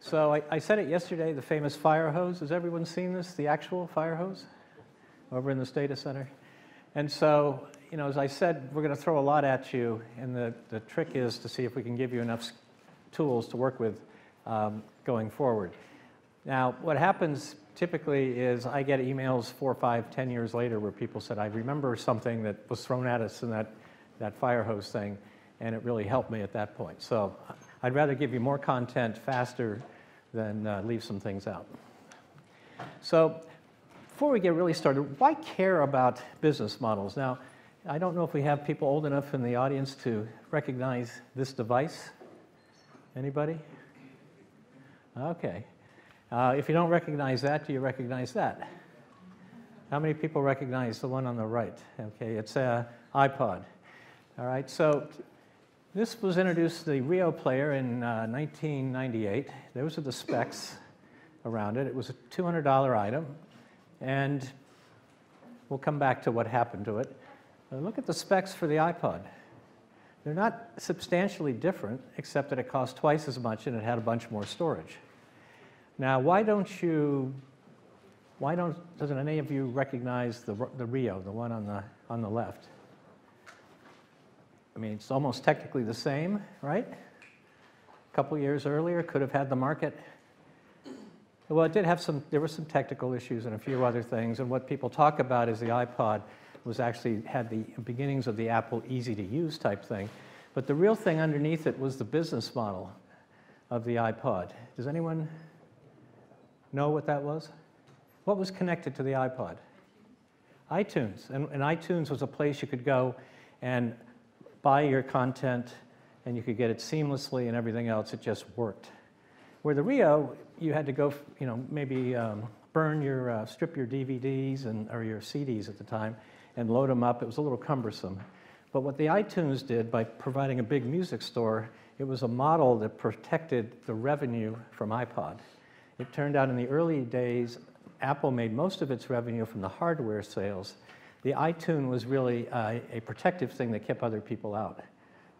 So I said it yesterday, the famous fire hose. Has everyone seen this, the actual fire hose over in this data center? And so, you know, as I said, we're going to throw a lot at you, and the trick is to see if we can give you enough tools to work with going forward. Now, what happens typically is I get emails 4, 5, 10 years later where people said, I remember something that was thrown at us in that fire hose thing, and it really helped me at that point. So I'd rather give you more content faster than leave some things out. So before we get really started, why care about business models? Now, I don't know if we have people old enough in the audience to recognize this device. Anybody? OK. If you don't recognize that, do you recognize that? How many people recognize the one on the right? OK, it's an iPod. All right, so this was introduced to the Rio player in 1998. Those are the specs around it. It was a $200 item. And we'll come back to what happened to it. Now look at the specs for the iPod. They're not substantially different, except that it cost twice as much and it had a bunch more storage. Now, doesn't any of you recognize the Rio, the one on the left? I mean, it's almost technically the same, right? A couple years earlier, could have had the market. Well, it did have there were some technical issues and a few other things, and what people talk about is the iPod was actually had the beginnings of the Apple easy-to-use type thing, but the real thing underneath it was the business model of the iPod. Does anyone know what that was? What was connected to the iPod? iTunes, and iTunes was a place you could go and buy your content, and you could get it seamlessly and everything else. It just worked. Where the Rio, you had to go, you know, maybe strip your DVDs or your CDs at the time and load them up. It was a little cumbersome. But what the iTunes did by providing a big music store, it was a model that protected the revenue from iPod. It turned out in the early days, Apple made most of its revenue from the hardware sales. The iTunes was really a protective thing that kept other people out.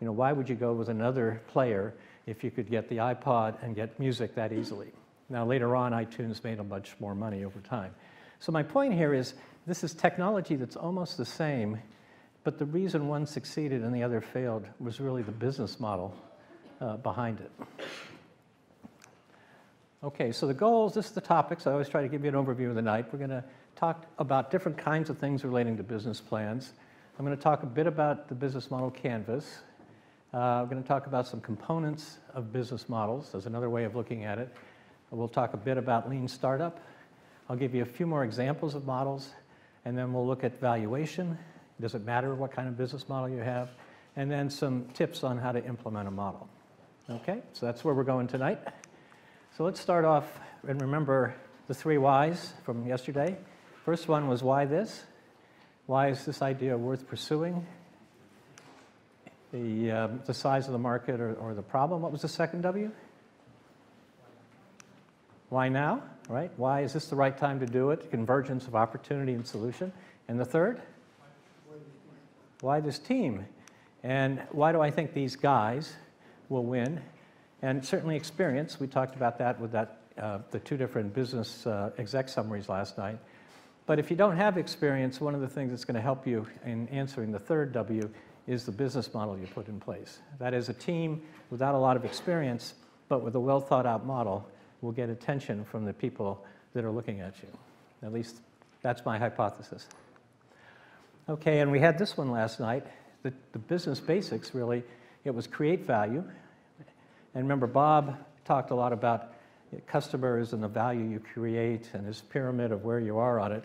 You know, why would you go with another player if you could get the iPod and get music that easily? Now, later on, iTunes made a bunch more money over time. So my point here is this is technology that's almost the same, but the reason one succeeded and the other failed was really the business model behind it. OK, so the goals, this is the topics. I always try to give you an overview of the night. We're going to talk about different kinds of things relating to business plans. I'm going to talk a bit about the business model canvas. I'm going to talk about some components of business models. There's another way of looking at it. We'll talk a bit about Lean Startup. I'll give you a few more examples of models, and then we'll look at valuation. Does it matter what kind of business model you have? And then some tips on how to implement a model. OK, so that's where we're going tonight. So let's start off and remember the 3 whys from yesterday. First one was why this? Why is this idea worth pursuing? The size of the market or the problem. What was the second W? Why now, right? Why is this the right time to do it? Convergence of opportunity and solution. And the third? Why this team? And why do I think these guys will win? And certainly experience. We talked about that with the 2 different business exec summaries last night. But if you don't have experience, one of the things that's going to help you in answering the third W is the business model you put in place. That is, a team without a lot of experience, but with a well-thought-out model, will get attention from the people that are looking at you. At least that's my hypothesis. OK, and we had this one last night. The business basics, really, it was create value. And remember, Bob talked a lot about customers and the value you create and this pyramid of where you are on it.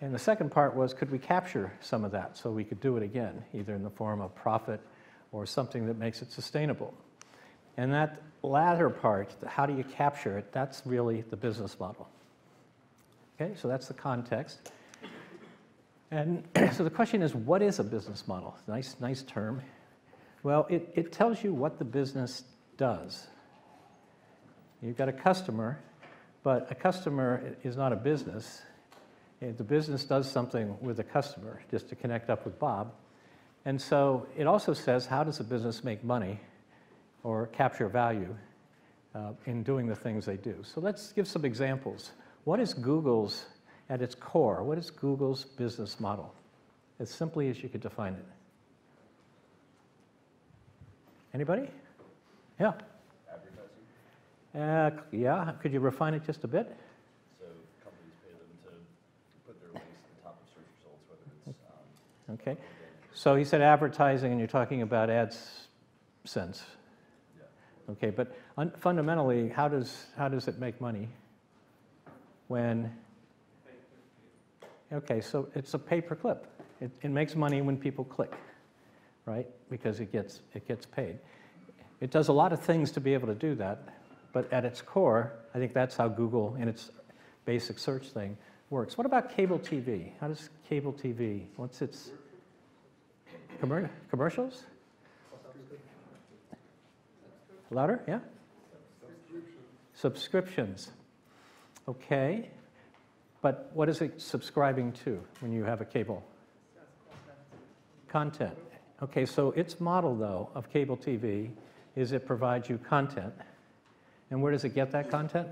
And the second part was, could we capture some of that so we could do it again, either in the form of profit or something that makes it sustainable? And that latter part, how do you capture it, that's really the business model. Okay, so that's the context. And so the question is, what is a business model? Nice term. Well, it tells you what the business does. You've got a customer, but a customer is not a business. The business does something with a customer, just to connect up with Bob. And so it also says, how does a business make money or capture value in doing the things they do? So let's give some examples. What is Google's, at its core, what is Google's business model? As simply as you could define it. Anybody? Yeah. Advertising? Yeah. Could you refine it just a bit? So companies pay them to put their links at the top of search results, whether it's... OK. So he said advertising, and you're talking about AdSense. Yeah. OK, but fundamentally, how does it make money? When? OK, so it's a pay-per-click. It makes money when people click, right? Because it gets paid. It does a lot of things to be able to do that, but at its core, I think that's how Google in its basic search thing works. What about cable TV? How does cable TV, what's its commercials? Louder, yeah? Subscriptions. Okay, but what is it subscribing to when you have a cable? Content. Okay, so its model, though, of cable TV is it provides you content. And where does it get that content?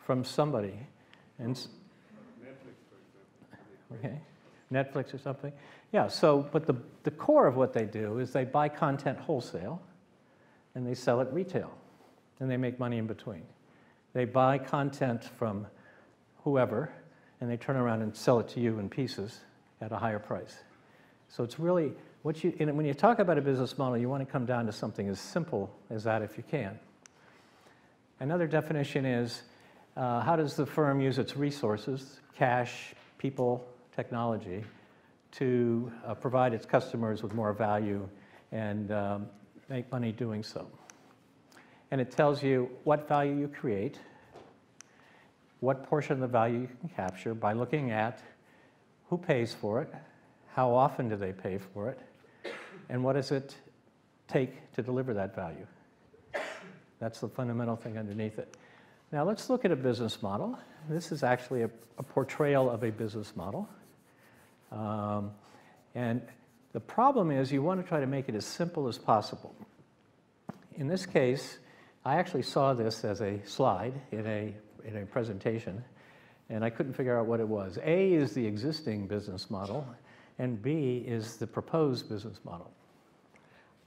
From somebody. And Netflix, for example. Okay, Netflix or something. Yeah, so, but the core of what they do is they buy content wholesale, and they sell it retail, and they make money in between. They buy content from whoever, and they turn around and sell it to you in pieces at a higher price. So it's really, and when you talk about a business model, you want to come down to something as simple as that if you can. Another definition is, how does the firm use its resources, cash, people, technology, to provide its customers with more value and make money doing so? And it tells you what value you create, what portion of the value you can capture by looking at who pays for it, how often do they pay for it, and what does it take to deliver that value. That's the fundamental thing underneath it. Now let's look at a business model. This is actually a portrayal of a business model. And the problem is you want to try to make it as simple as possible. In this case, I actually saw this as a slide in a presentation, and I couldn't figure out what it was. A is the existing business model, and B is the proposed business model.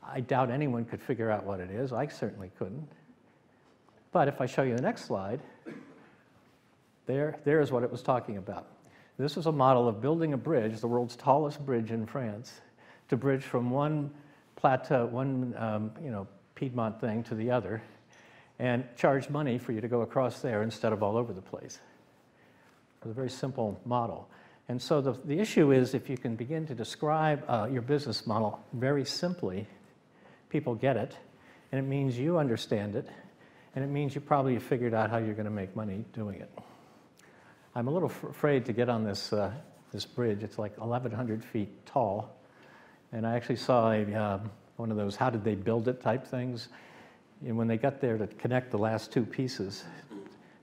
I doubt anyone could figure out what it is. I certainly couldn't. But if I show you the next slide, there is what it was talking about. This was a model of building a bridge, the world's tallest bridge in France, to bridge from one plateau, one Piedmont thing to the other, and charge money for you to go across there instead of all over the place. It was a very simple model. And so the issue is if you can begin to describe your business model very simply, people get it, and it means you understand it, and it means you probably figured out how you're going to make money doing it. I'm a little afraid to get on this bridge. It's like 1,100 feet tall, and I actually saw one of those how did they build it type things. And when they got there to connect the last two pieces,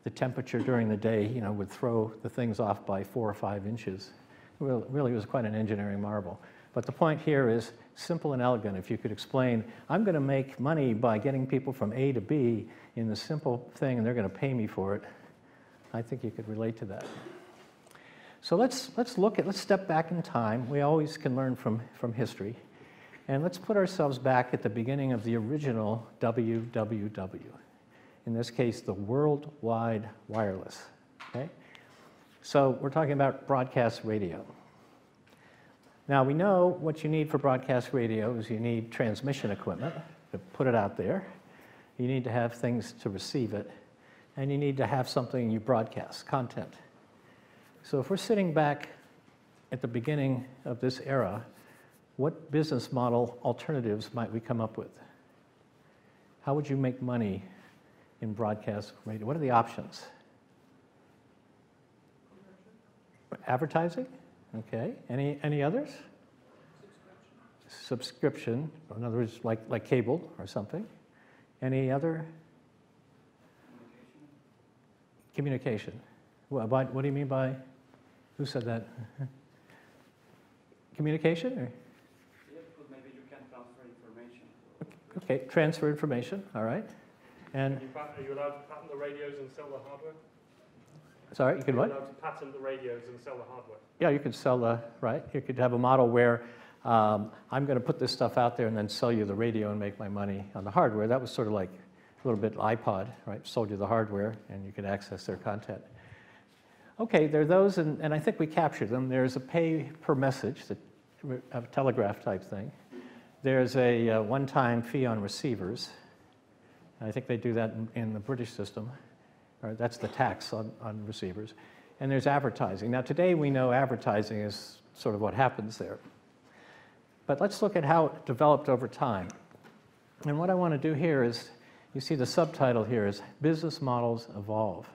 the temperature during the day, would throw the things off by 4 or 5 inches. It really was quite an engineering marvel. But the point here is simple and elegant. If you could explain, I'm going to make money by getting people from A to B in the simple thing, and they're going to pay me for it, I think you could relate to that. So let's step back in time. We always can learn from history. And let's put ourselves back at the beginning of the original WWW. In this case, the World Wide Wireless. Okay? So we're talking about broadcast radio. Now we know what you need for broadcast radio is you need transmission equipment to put it out there. You need to have things to receive it. And you need to have something you broadcast, content. So if we're sitting back at the beginning of this era, what business model alternatives might we come up with? How would you make money in broadcast radio? What are the options? Advertising? Okay. Any others? subscription, or in other words, like cable or something. Any other? Communication. Well, by, what do you mean by, who said that? Communication? Or? Yeah, because maybe you can transfer information. Okay, transfer information, all right. And are you allowed to patent the radios and sell the hardware? Sorry, you could what? You're allowed to patent the radios and sell the hardware. Yeah, you could sell the, right? You could have a model where I'm going to put this stuff out there and then sell you the radio and make my money on the hardware. That was sort of like a little bit iPod, right? Sold you the hardware and you could access their content. Okay, there are those, and I think we captured them. There's a pay per message, a telegraph type thing. There's a one-time fee on receivers. I think they do that in the British system. Right, that's the tax on receivers. And there's advertising. Now today we know advertising is sort of what happens there. But let's look at how it developed over time. And what I want to do here is, you see the subtitle here is Business Models Evolve.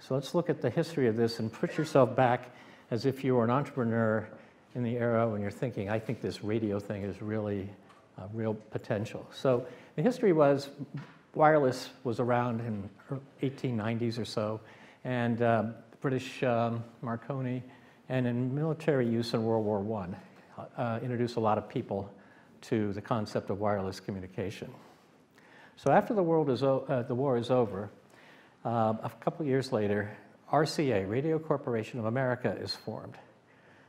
So let's look at the history of this and put yourself back as if you were an entrepreneur in the era when you're thinking, I think this radio thing is really real potential. So the history was, wireless was around in the 1890s or so, and British Marconi, and in military use in World War I, introduced a lot of people to the concept of wireless communication. So after the war is over, a couple years later, RCA, Radio Corporation of America, is formed.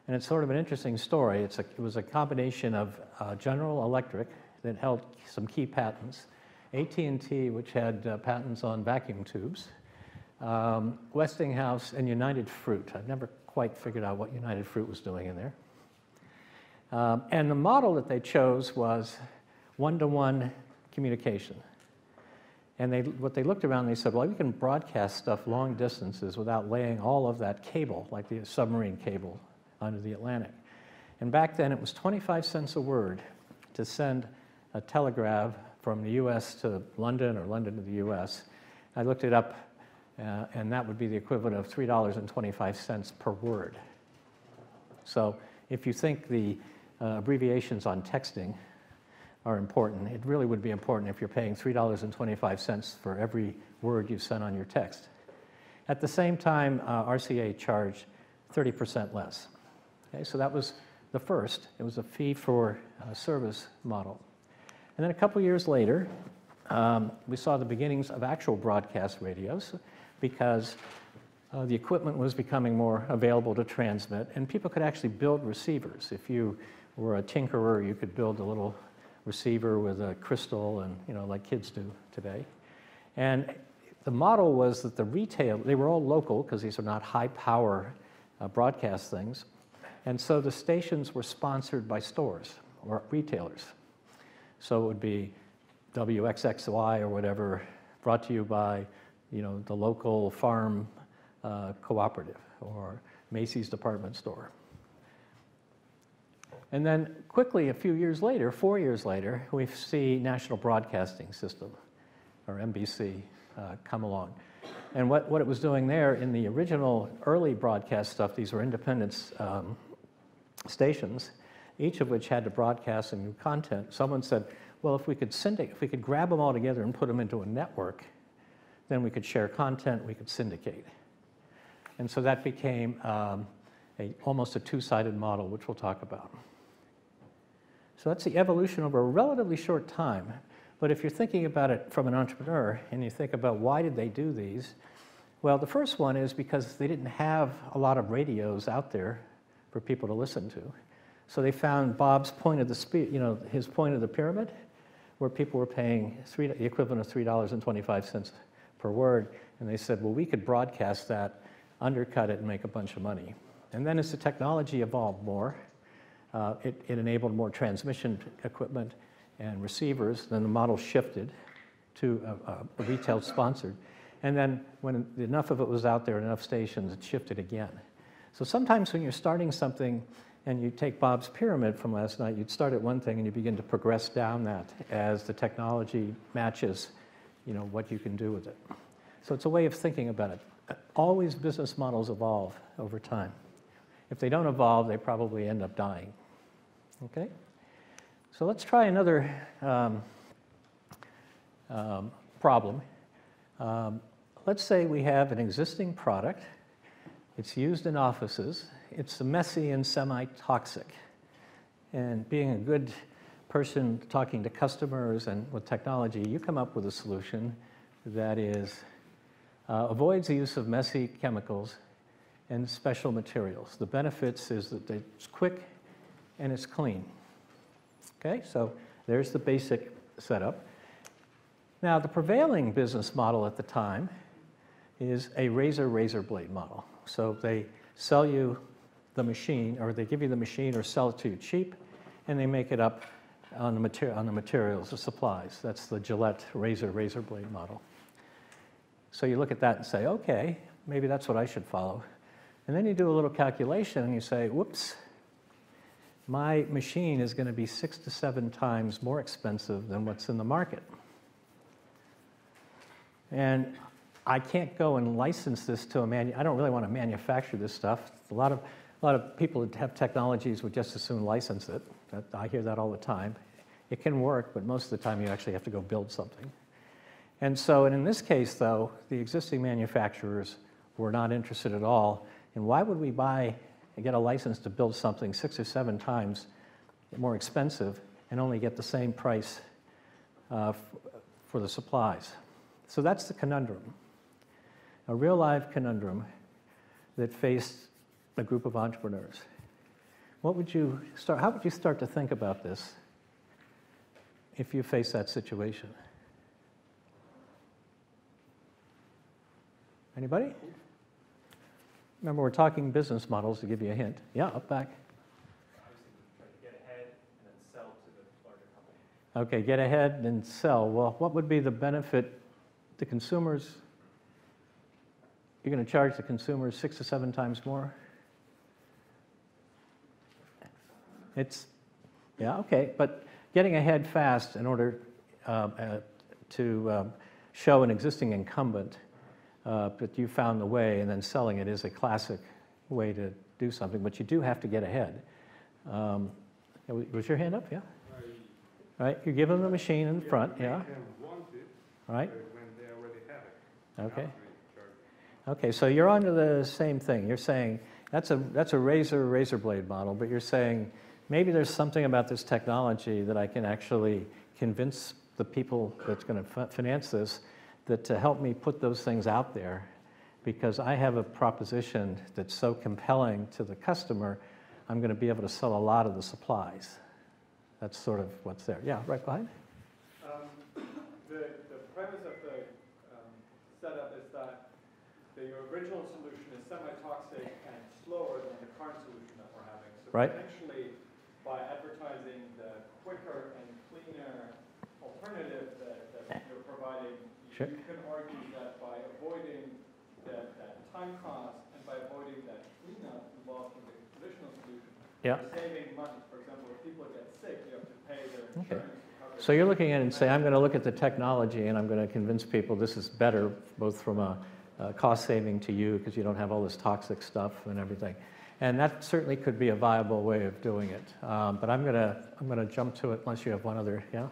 And it's sort of an interesting story. It's it was a combination of General Electric that held some key patents, AT&T, which had patents on vacuum tubes, Westinghouse, and United Fruit. I've never quite figured out what United Fruit was doing in there. And the model that they chose was one-to-one communication. And what they looked around, they said, well, we can broadcast stuff long distances without laying all of that cable, like the submarine cable, under the Atlantic. And back then, it was 25 cents a word to send a telegram from the US to London or London to the US. I looked it up, and that would be the equivalent of $3.25 per word. So if you think the abbreviations on texting are important, it really would be important if you're paying $3.25 for every word you sent on your text. At the same time, RCA charged 30% less. Okay, so that was the first. It was a fee for service model. And then a couple years later, we saw the beginnings of actual broadcast radios because the equipment was becoming more available to transmit, and people could actually build receivers. If you were a tinkerer, you could build a little receiver with a crystal and, you know, like kids do today. And the model was that the retail, they were all local because these are not high-power broadcast things, and so the stations were sponsored by stores or retailers. So it would be WXXY or whatever, brought to you by, you know, the local farm cooperative or Macy's department store. And then quickly, a few years later, 4 years later, we see National Broadcasting System, or NBC, come along. And what it was doing there in the original early broadcast stuff, these were independent stations, each of which had to broadcast some new content. Someone said, well, if we could grab them all together and put them into a network, then we could share content, we could syndicate. And so that became almost a two-sided model, which we'll talk about. So that's the evolution over a relatively short time. But if you're thinking about it from an entrepreneur and you think about why did they do these, well, the first one is because they didn't have a lot of radios out there for people to listen to. So they found Bob's point of the his point of the pyramid, where people were paying the equivalent of $3.25 per word, and they said, well, we could broadcast that, undercut it, and make a bunch of money. And then as the technology evolved more, it enabled more transmission equipment and receivers. Then the model shifted to a retail sponsored, and then when enough of it was out there, enough stations, it shifted again. So sometimes when you're starting something, and you take Bob's pyramid from last night, you'd start at one thing and you begin to progress down that as the technology matches, you know, what you can do with it. So it's a way of thinking about it. Always business models evolve over time. If they don't evolve, they probably end up dying, okay? So let's try another problem. Let's say we have an existing product. It's used in offices. It's messy and semi-toxic. And being a good person talking to customers and with technology, you come up with a solution that is avoids the use of messy chemicals and special materials. The benefits is that it's quick and it's clean. Okay, so there's the basic setup. Now, the prevailing business model at the time is a razor blade model. So they sell you the machine, or they give you the machine or sell it to you cheap, and they make it up on the materials or supplies. That's the Gillette razor blade model. So you look at that and say, okay, maybe that's what I should follow. And then you do a little calculation and you say, whoops, my machine is going to be 6 to 7 times more expensive than what's in the market. And I can't go and license this to a I don't really want to manufacture this stuff. A lot of people that have technologies would just as soon license it. I hear that all the time. It can work, but most of the time you actually have to go build something. And so, and in this case, though, the existing manufacturers were not interested at all. And why would we buy and get a license to build something 6 or 7 times more expensive and only get the same price for the supplies? So that's the conundrum, a real live conundrum that faced a group of entrepreneurs. What would you start, how would you start to think about this if you face that situation? Anybody? Remember, we're talking business models to give you a hint. Yeah, up back. Obviously, try to get ahead and then sell to the larger company. Okay, get ahead and sell. Well, what would be the benefit to consumers? You're going to charge the consumers 6 to 7 times more? It's, yeah, okay, but getting ahead fast in order to show an existing incumbent but you found the way, and then selling it is a classic way to do something, but you do have to get ahead. Was your hand up? Yeah? Right, you give them the machine in the front, yeah? Right? When they already have it. Okay. Okay, so you're onto the same thing. You're saying, that's a razor blade model, but you're saying, maybe there's something about this technology that I can actually convince the people that's going to finance this that to help me put those things out there, because I have a proposition that's so compelling to the customer, I'm going to be able to sell a lot of the supplies. That's sort of what's there. Yeah, right behind. The premise of the setup is that the original solution is semi-toxic and slower than the current solution that we're having. So right. Potentially, by advertising the quicker and cleaner alternative that you're providing, you can argue that by avoiding that time cost and by avoiding that cleanup involved in the traditional solution, yeah, you're saving money. For example, if people get sick, you have to pay their insurance. Okay. So you're looking at it and say, I'm going to look at the technology and I'm going to convince people this is better, both from a cost saving to you because you don't have all this toxic stuff and everything. And that certainly could be a viable way of doing it. But I'm going to jump to it unless you have one other, yeah?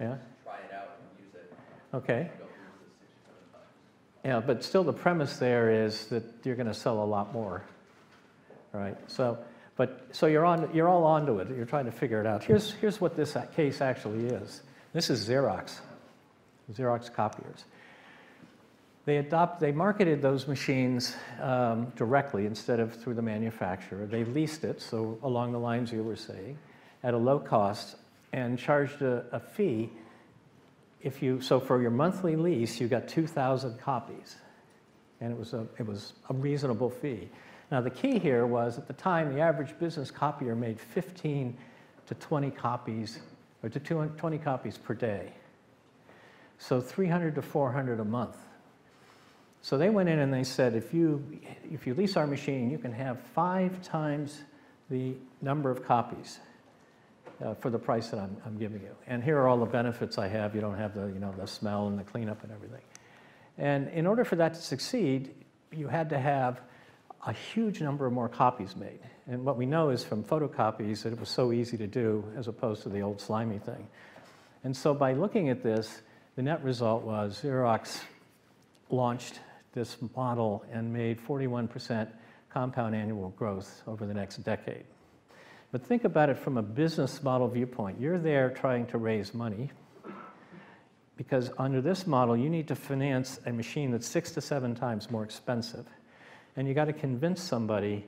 Yeah. Try it out and use it. Okay. Yeah, but still the premise there is that you're going to sell a lot more, right? So, but so you're all onto it. You're trying to figure it out. Here's what this case actually is. This is Xerox copiers. They marketed those machines directly instead of through the manufacturer. They leased it, so along the lines you were saying, at a low cost, and charged a fee. If you, so for your monthly lease, you got 2,000 copies, and it was a reasonable fee. Now the key here was, at the time, the average business copier made 15 to 20 copies, or to 20 copies per day. So 300 to 400 a month. So they went in and they said, if you lease our machine, you can have 5 times the number of copies. For the price that I'm giving you. And here are all the benefits I have. You don't have the smell and the cleanup and everything. And in order for that to succeed, you had to have a huge number of more copies made. And what we know is from photocopies that it was so easy to do as opposed to the old slimy thing. And so by looking at this, the net result was Xerox launched this model and made 41% compound annual growth over the next decade. But think about it from a business model viewpoint. You're there trying to raise money because under this model, you need to finance a machine that's 6 to 7 times more expensive. And you got to convince somebody,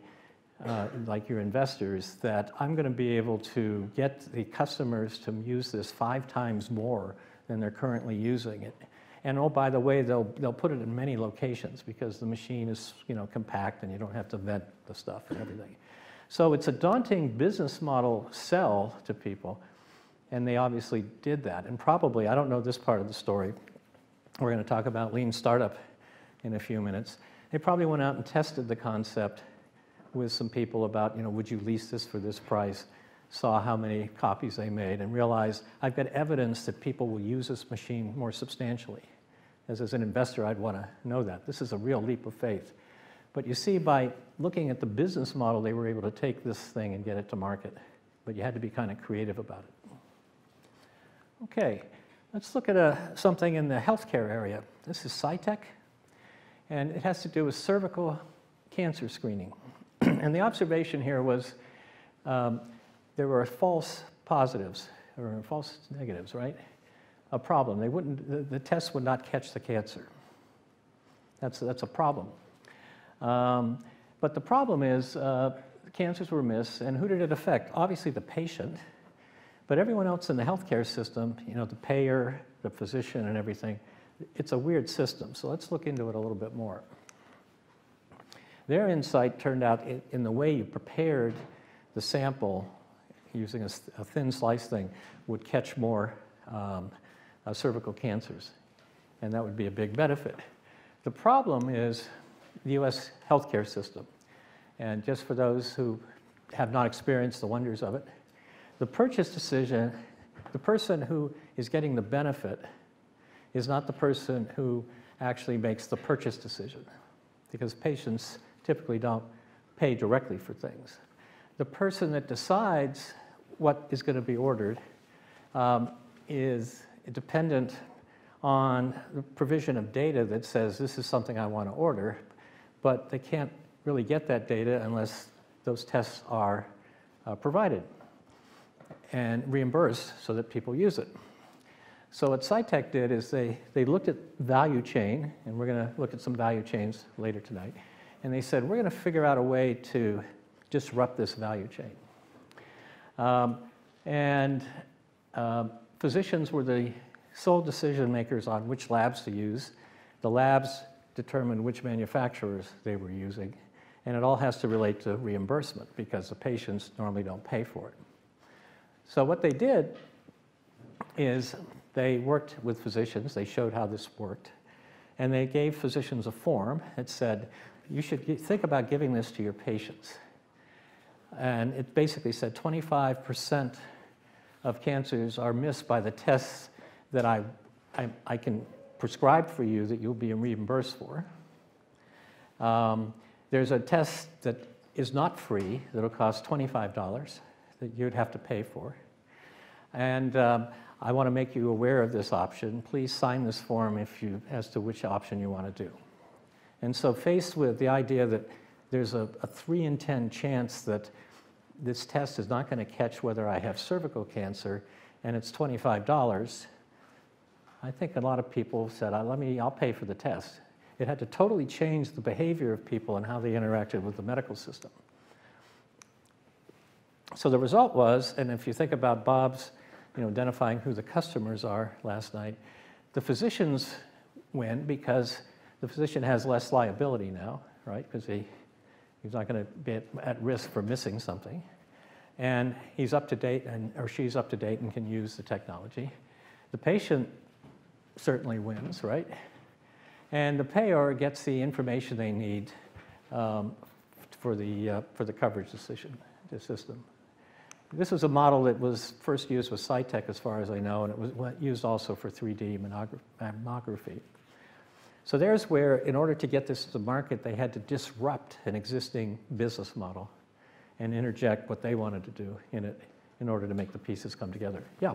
like your investors, that I'm going to be able to get the customers to use this 5 times more than they're currently using it. And oh, by the way, they'll put it in many locations because the machine is, you know, compact and you don't have to vent the stuff and everything. So it's a daunting business model sell to people, and they obviously did that. And probably, I don't know this part of the story, we're going to talk about Lean Startup in a few minutes. They probably went out and tested the concept with some people about, you know, would you lease this for this price, saw how many copies they made, and realized I've got evidence that people will use this machine more substantially. As an investor, I'd want to know that. This is a real leap of faith. But you see, by looking at the business model, they were able to take this thing and get it to market. But you had to be kind of creative about it. Okay, let's look at something in the healthcare area. This is SciTech. And it has to do with cervical cancer screening. And the observation here was there were false positives, or false negatives, right? A problem. They wouldn't, the tests would not catch the cancer. That's a problem. But the problem is the cancers were missed, and who did it affect? Obviously the patient, but everyone else in the healthcare system, you know, the payer, the physician, and everything. It's a weird system, so let's look into it a little bit more. Their insight turned out in the way you prepared the sample using a thin slice thing would catch more cervical cancers, and that would be a big benefit. The problem is the US healthcare system, and just for those who have not experienced the wonders of it, the purchase decision, the person who is getting the benefit is not the person who actually makes the purchase decision, because patients typically don't pay directly for things. The person that decides what is going to be ordered is dependent on the provision of data that says this is something I want to order, but they can't really get that data unless those tests are provided and reimbursed so that people use it. So what SciTech did is they looked at value chain, and we're going to look at some value chains later tonight, and they said, we're going to figure out a way to disrupt this value chain. Physicians were the sole decision makers on which labs to use. The labs determined which manufacturers they were using, and it all has to relate to reimbursement because the patients normally don't pay for it. So what they did is they worked with physicians, they showed how this worked, and they gave physicians a form that said, you should think about giving this to your patients. And it basically said 25% of cancers are missed by the tests that I can prescribe for you that you'll be reimbursed for. There's a test that is not free, that'll cost $25 that you'd have to pay for. And I want to make you aware of this option. Please sign this form as to which option you want to do. And so faced with the idea that there's a 3 in 10 chance that this test is not going to catch whether I have cervical cancer, and it's $25, I think a lot of people said, I'll pay for the test. It had to totally change the behavior of people and how they interacted with the medical system. So the result was, and if you think about Bob's, you know, identifying who the customers are last night, the physicians win because the physician has less liability now, right? Because he's not going to be at risk for missing something. And he's up to date, or she's up to date and can use the technology. The patient certainly wins, right? And the payer gets the information they need for the coverage decision, the system. This was a model that was first used with SciTech as far as I know, and it was used also for 3D mammography. So there's where, in order to get this to market, they had to disrupt an existing business model and interject what they wanted to do in it in order to make the pieces come together. Yeah?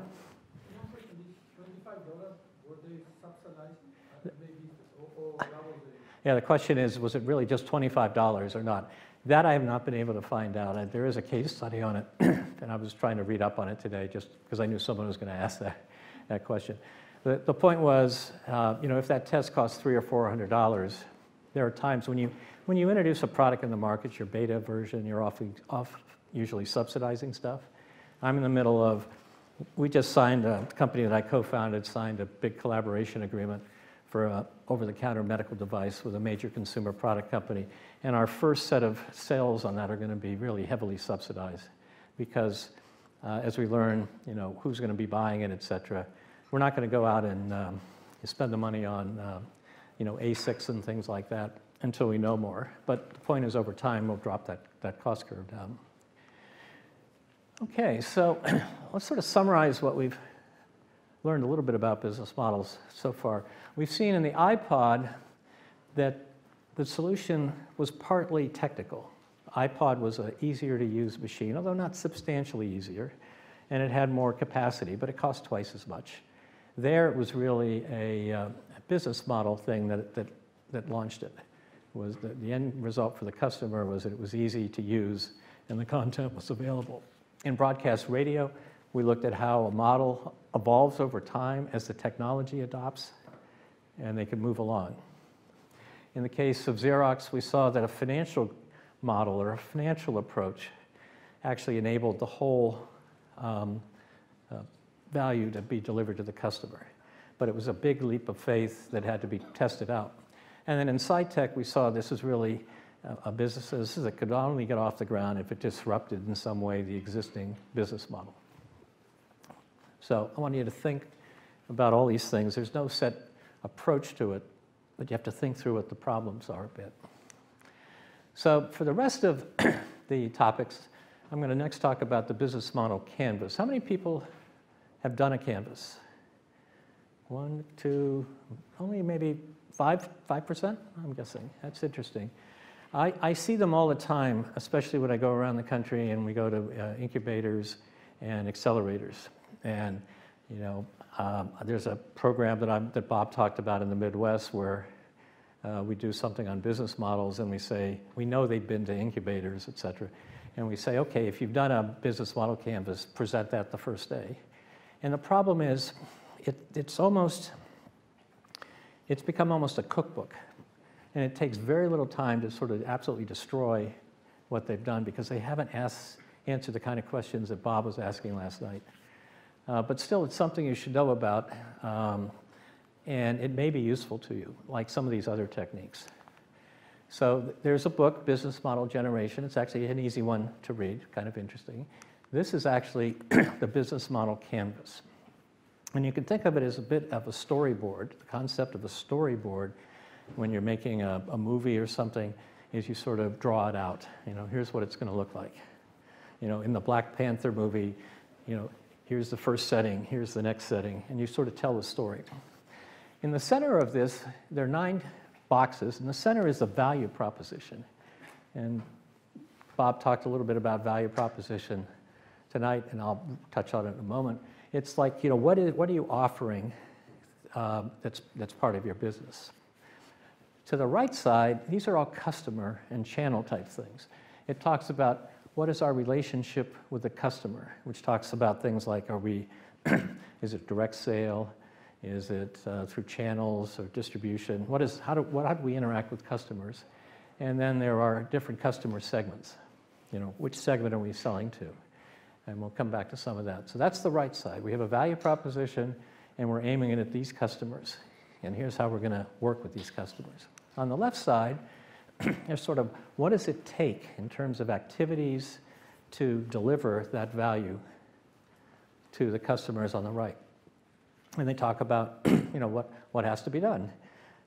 Yeah, the question is, was it really just $25 or not? That I have not been able to find out. There is a case study on it, and I was trying to read up on it today just because I knew someone was going to ask that question. The point was, you know, if that test costs $300 or $400, there are times when you introduce a product in the market, your beta version, you're off usually subsidizing stuff. I'm in the middle of, we just signed, a company that I co-founded signed a big collaboration agreement for an over-the-counter medical device with a major consumer product company. And our first set of sales on that are going to be really heavily subsidized because as we learn, you know, who's going to be buying it, et cetera, we're not going to go out and spend the money on, you know, ASICs and things like that until we know more. But the point is, over time, we'll drop that cost curve down. Okay, so let's sort of summarize what we've learned a little bit about business models so far. We've seen in the iPod that the solution was partly technical. iPod was an easier to use machine, although not substantially easier, and it had more capacity, but it cost twice as much. There, it was really a business model thing that launched it. Was that the end result for the customer was that it was easy to use and the content was available. In broadcast radio, we looked at how a model evolves over time as the technology adopts, and they can move along. In the case of Xerox, we saw that a financial model or a financial approach actually enabled the whole value to be delivered to the customer. But it was a big leap of faith that had to be tested out. And then in SciTech, we saw this is really a business that could only get off the ground if it disrupted in some way the existing business model. So I want you to think about all these things. There's no set approach to it, but you have to think through what the problems are a bit. So for the rest of the topics, I'm going to next talk about the business model canvas. How many people have done a canvas? One, two, only maybe 5%, I'm guessing. That's interesting. I see them all the time, especially when I go around the country and we go to incubators and accelerators. And you know, there's a program that Bob talked about in the Midwest where we do something on business models, and we say, we know they've been to incubators, et cetera. And we say, okay, if you've done a business model canvas, present that the first day. And the problem is, it's become almost a cookbook. And it takes very little time to sort of absolutely destroy what they've done because they haven't answered the kind of questions that Bob was asking last night. But still, it's something you should know about, and it may be useful to you, like some of these other techniques. So there's a book, Business Model Generation. It's actually an easy one to read, kind of interesting. This is actually the business model canvas. And you can think of it as a bit of a storyboard. The concept of a storyboard, when you're making a movie or something, is you sort of draw it out. You know, here's what it's going to look like. You know, in the Black Panther movie, you know, here's the first setting, here's the next setting, and you sort of tell the story. In the center of this, there are 9 boxes, and the center is the value proposition. And Bob talked a little bit about value proposition tonight, and I'll touch on it in a moment. It's like, you know, what are you offering that's part of your business? To the right side, these are all customer and channel type things. It talks about what is our relationship with the customer, which talks about things like, is it direct sale? Is it through channels or distribution? How do we interact with customers? And then there are different customer segments. You know, which segment are we selling to? And we'll come back to some of that. So that's the right side. We have a value proposition, and we're aiming it at these customers. And here's how we're going to work with these customers. On the left side, there's sort of what does it take in terms of activities to deliver that value to the customers on the right. And they talk about, you know, what has to be done.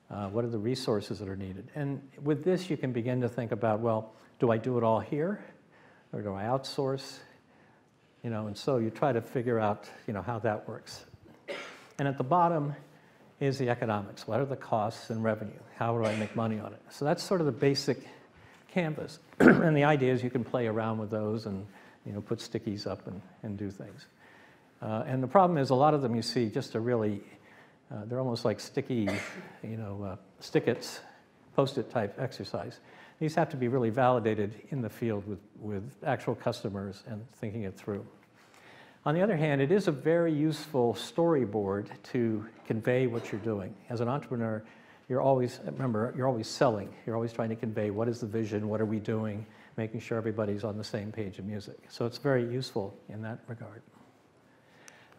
What are the resources that are needed? And with this, you can begin to think about, well, do I do it all here? Or do I outsource? You know, and so you try to figure out, you know, how that works. And at the bottom is the economics. What are the costs and revenue? How do I make money on it? So that's sort of the basic canvas. And the idea is you can play around with those and, you know, put stickies up and do things. And the problem is a lot of them you see just are really, they're almost like sticky, you know, stick-its, post-it type exercise. These have to be really validated in the field with actual customers and thinking it through. On the other hand, it is a very useful storyboard to convey what you're doing. As an entrepreneur, you're always, remember, you're always selling. You're always trying to convey what is the vision, what are we doing, making sure everybody's on the same page of music. So it's very useful in that regard.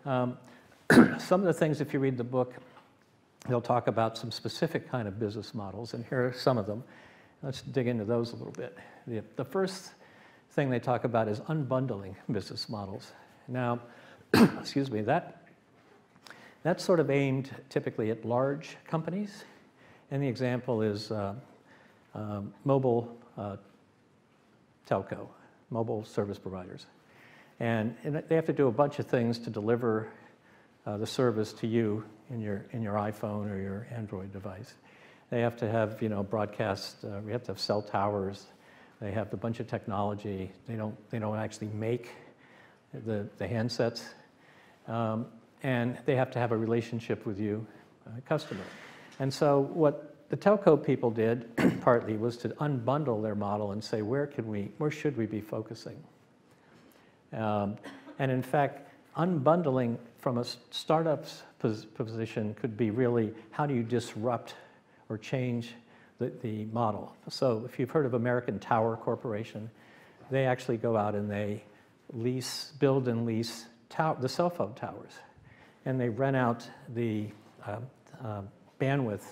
Some of the things, if you read the book, they'll talk about some specific kind of business models, and here are some of them. Let's dig into those a little bit. The first thing they talk about is unbundling business models. Now, excuse me, that's sort of aimed typically at large companies. And the example is mobile telco, mobile service providers. And they have to do a bunch of things to deliver the service to you in your iPhone or your Android device. They have to have, you know, broadcast, we have to have cell towers. They have a bunch of technology. They don't actually make the handsets, and they have to have a relationship with you, customer. And so what the telco people did partly was to unbundle their model and say, where should we be focusing? And in fact, unbundling from a startup's position could be really, how do you disrupt or change the model? So if you've heard of American Tower Corporation, they actually go out and they build and lease the cell phone towers, and they rent out the bandwidth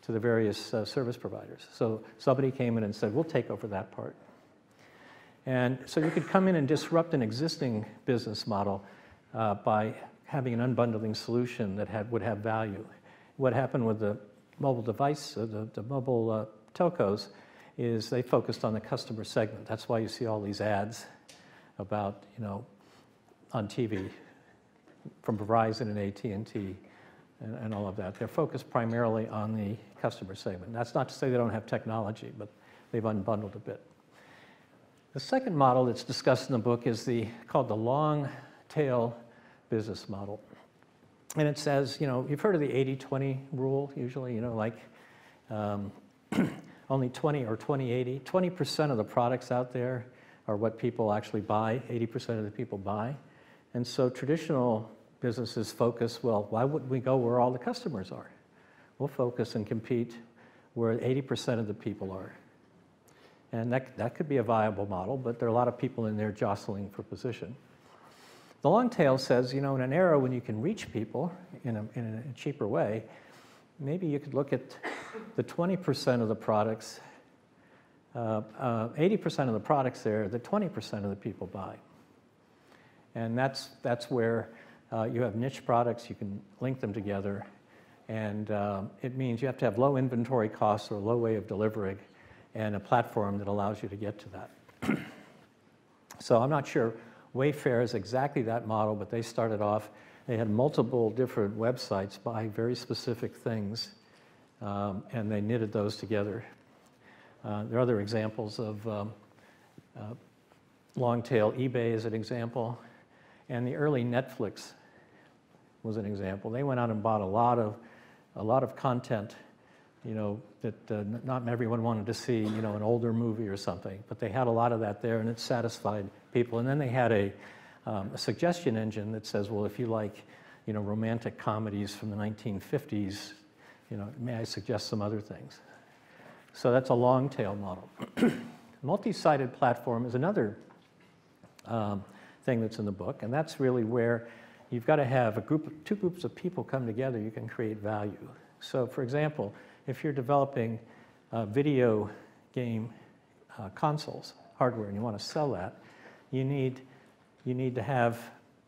to the various service providers. So somebody came in and said, we'll take over that part. And so you could come in and disrupt an existing business model by having an unbundling solution that would have value. What happened with the mobile device, the mobile telcos, is they focused on the customer segment. That's why you see all these ads about, you know, on TV from Verizon and AT&T and all of that. They're focused primarily on the customer segment. That's not to say they don't have technology, but they've unbundled a bit. The second model that's discussed in the book is called the long tail business model. And it says, you know, you've heard of the 80-20 rule usually, you know, like only 20 or 20-80. 20% of the products out there are what people actually buy, 80% of the people buy. And so traditional businesses focus, well, why wouldn't we go where all the customers are? We'll focus and compete where 80% of the people are. And that could be a viable model, but there are a lot of people in there jostling for position. The long tail says, you know, in an era when you can reach people in a cheaper way, maybe you could look at the 20% of the products, 80% of the products there that 20% of the people buy. And that's where you have niche products, you can link them together, and it means you have to have low inventory costs or low way of delivering and a platform that allows you to get to that. So I'm not sure Wayfair is exactly that model, but they started off, they had multiple different websites buying very specific things, and they knitted those together. There are other examples of long tail. eBay is an example. And the early Netflix was an example. They went out and bought a lot of content, you know, that not everyone wanted to see, you know, an older movie or something. But they had a lot of that there, and it satisfied people. And then they had a suggestion engine that says, well, if you like, you know, romantic comedies from the 1950s, you know, may I suggest some other things? So that's a long tail model. Multi-sided platform is another thing that's in the book, and that's really where you've got to have two groups of people come together, you can create value. So for example, if you're developing video game consoles, hardware, and you want to sell that, you need to have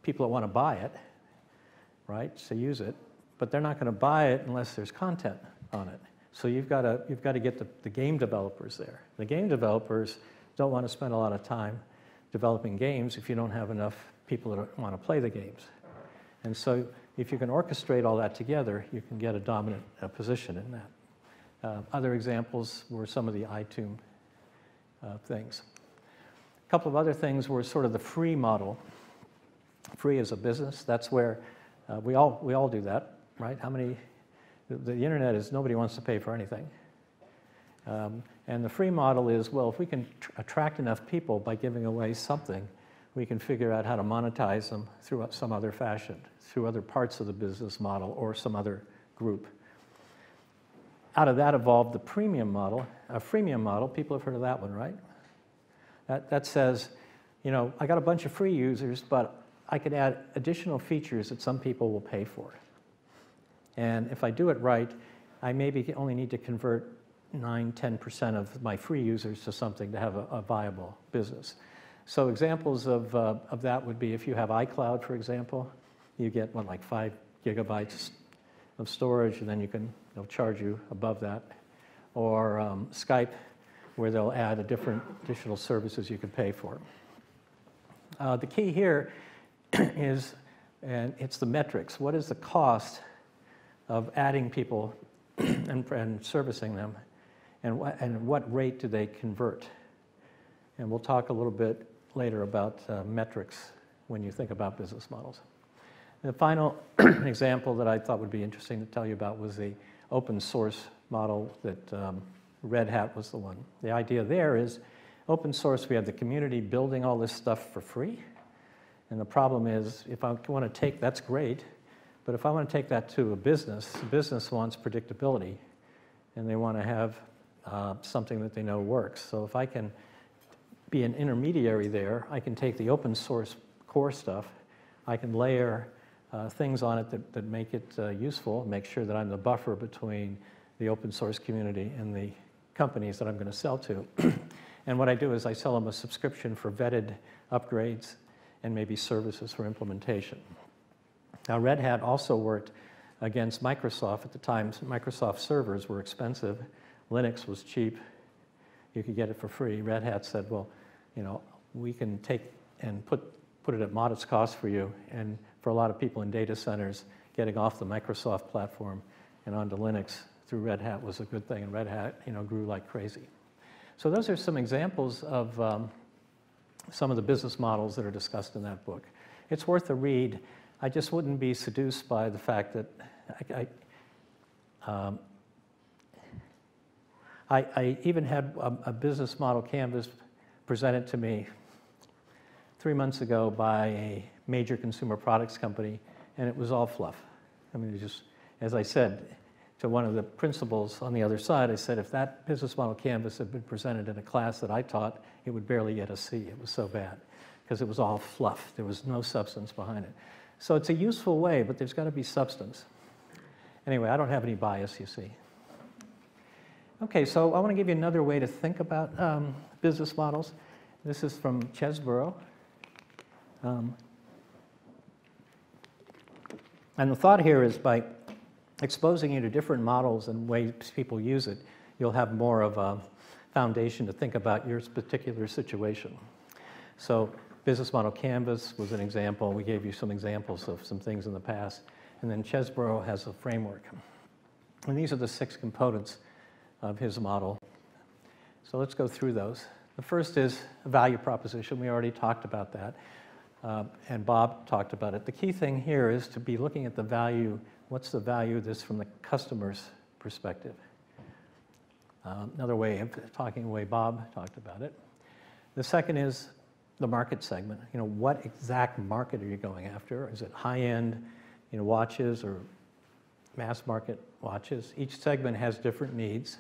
people that want to buy it, right, so use it, but they're not going to buy it unless there's content on it. So you've got to get the game developers there. The game developers don't want to spend a lot of time developing games if you don't have enough people that want to play the games. And so if you can orchestrate all that together, you can get a dominant position in that. Other examples were some of the iTunes things. A couple of other things were sort of the free model. Free as a business, that's where we all do that, right? How many, the internet is nobody wants to pay for anything. And the free model is, well, if we can attract enough people by giving away something, we can figure out how to monetize them through some other fashion, through other parts of the business model or some other group. Out of that evolved the premium model, a freemium model. People have heard of that one, right? That says, you know, I got a bunch of free users, but I could add additional features that some people will pay for. And if I do it right, I maybe only need to convert 9–10% of my free users to something to have a viable business. So examples of that would be if you have iCloud, for example, you get what, like 5 gigabytes of storage, and then you can, they'll charge you above that. Or Skype, where they'll add a different additional services you can pay for. The key here is, and it's the metrics, what is the cost of adding people and servicing them, and what rate do they convert? And we'll talk a little bit later about metrics when you think about business models. And the final example that I thought would be interesting to tell you about was the open source model that Red Hat was the one. The idea there is open source, we have the community building all this stuff for free. And the problem is, if I want to take, that's great, but if I want to take that to a business, the business wants predictability, and they want to have something that they know works. So if I can be an intermediary there, I can take the open source core stuff, I can layer things on it that make it useful, make sure that I'm the buffer between the open source community and the companies that I'm going to sell to. And what I do is I sell them a subscription for vetted upgrades and maybe services for implementation. Now, Red Hat also worked against Microsoft. At the time, Microsoft servers were expensive. Linux was cheap. You could get it for free. Red Hat said, well, you know, we can take and put it at modest cost for you. And for a lot of people in data centers, getting off the Microsoft platform and onto Linux through Red Hat was a good thing. And Red Hat, you know, grew like crazy. So those are some examples of some of the business models that are discussed in that book. It's worth a read. I just wouldn't be seduced by the fact that I even had a business model canvas presented to me 3 months ago by a major consumer products company, and it was all fluff. I mean, it just, as I said to one of the principals on the other side, I said, if that business model canvas had been presented in a class that I taught, it would barely get a C. It was so bad, because it was all fluff. There was no substance behind it. So it's a useful way, but there's got to be substance. Anyway, I don't have any bias, you see. Okay, so I want to give you another way to think about business models. This is from Chesbrough. And the thought here is by exposing you to different models and ways people use it, you'll have more of a foundation to think about your particular situation. So Business Model Canvas was an example. We gave you some examples of some things in the past. And then Chesbrough has a framework. And these are the 6 components of his model. So let's go through those. The first is a value proposition. We already talked about that. And Bob talked about it. The key thing here is to be looking at the value. What's the value of this from the customer's perspective? Another way of talking the way Bob talked about it. The second is the market segment. You know, what exact market are you going after? Is it high-end, you know, watches or mass market watches? Each segment has different needs,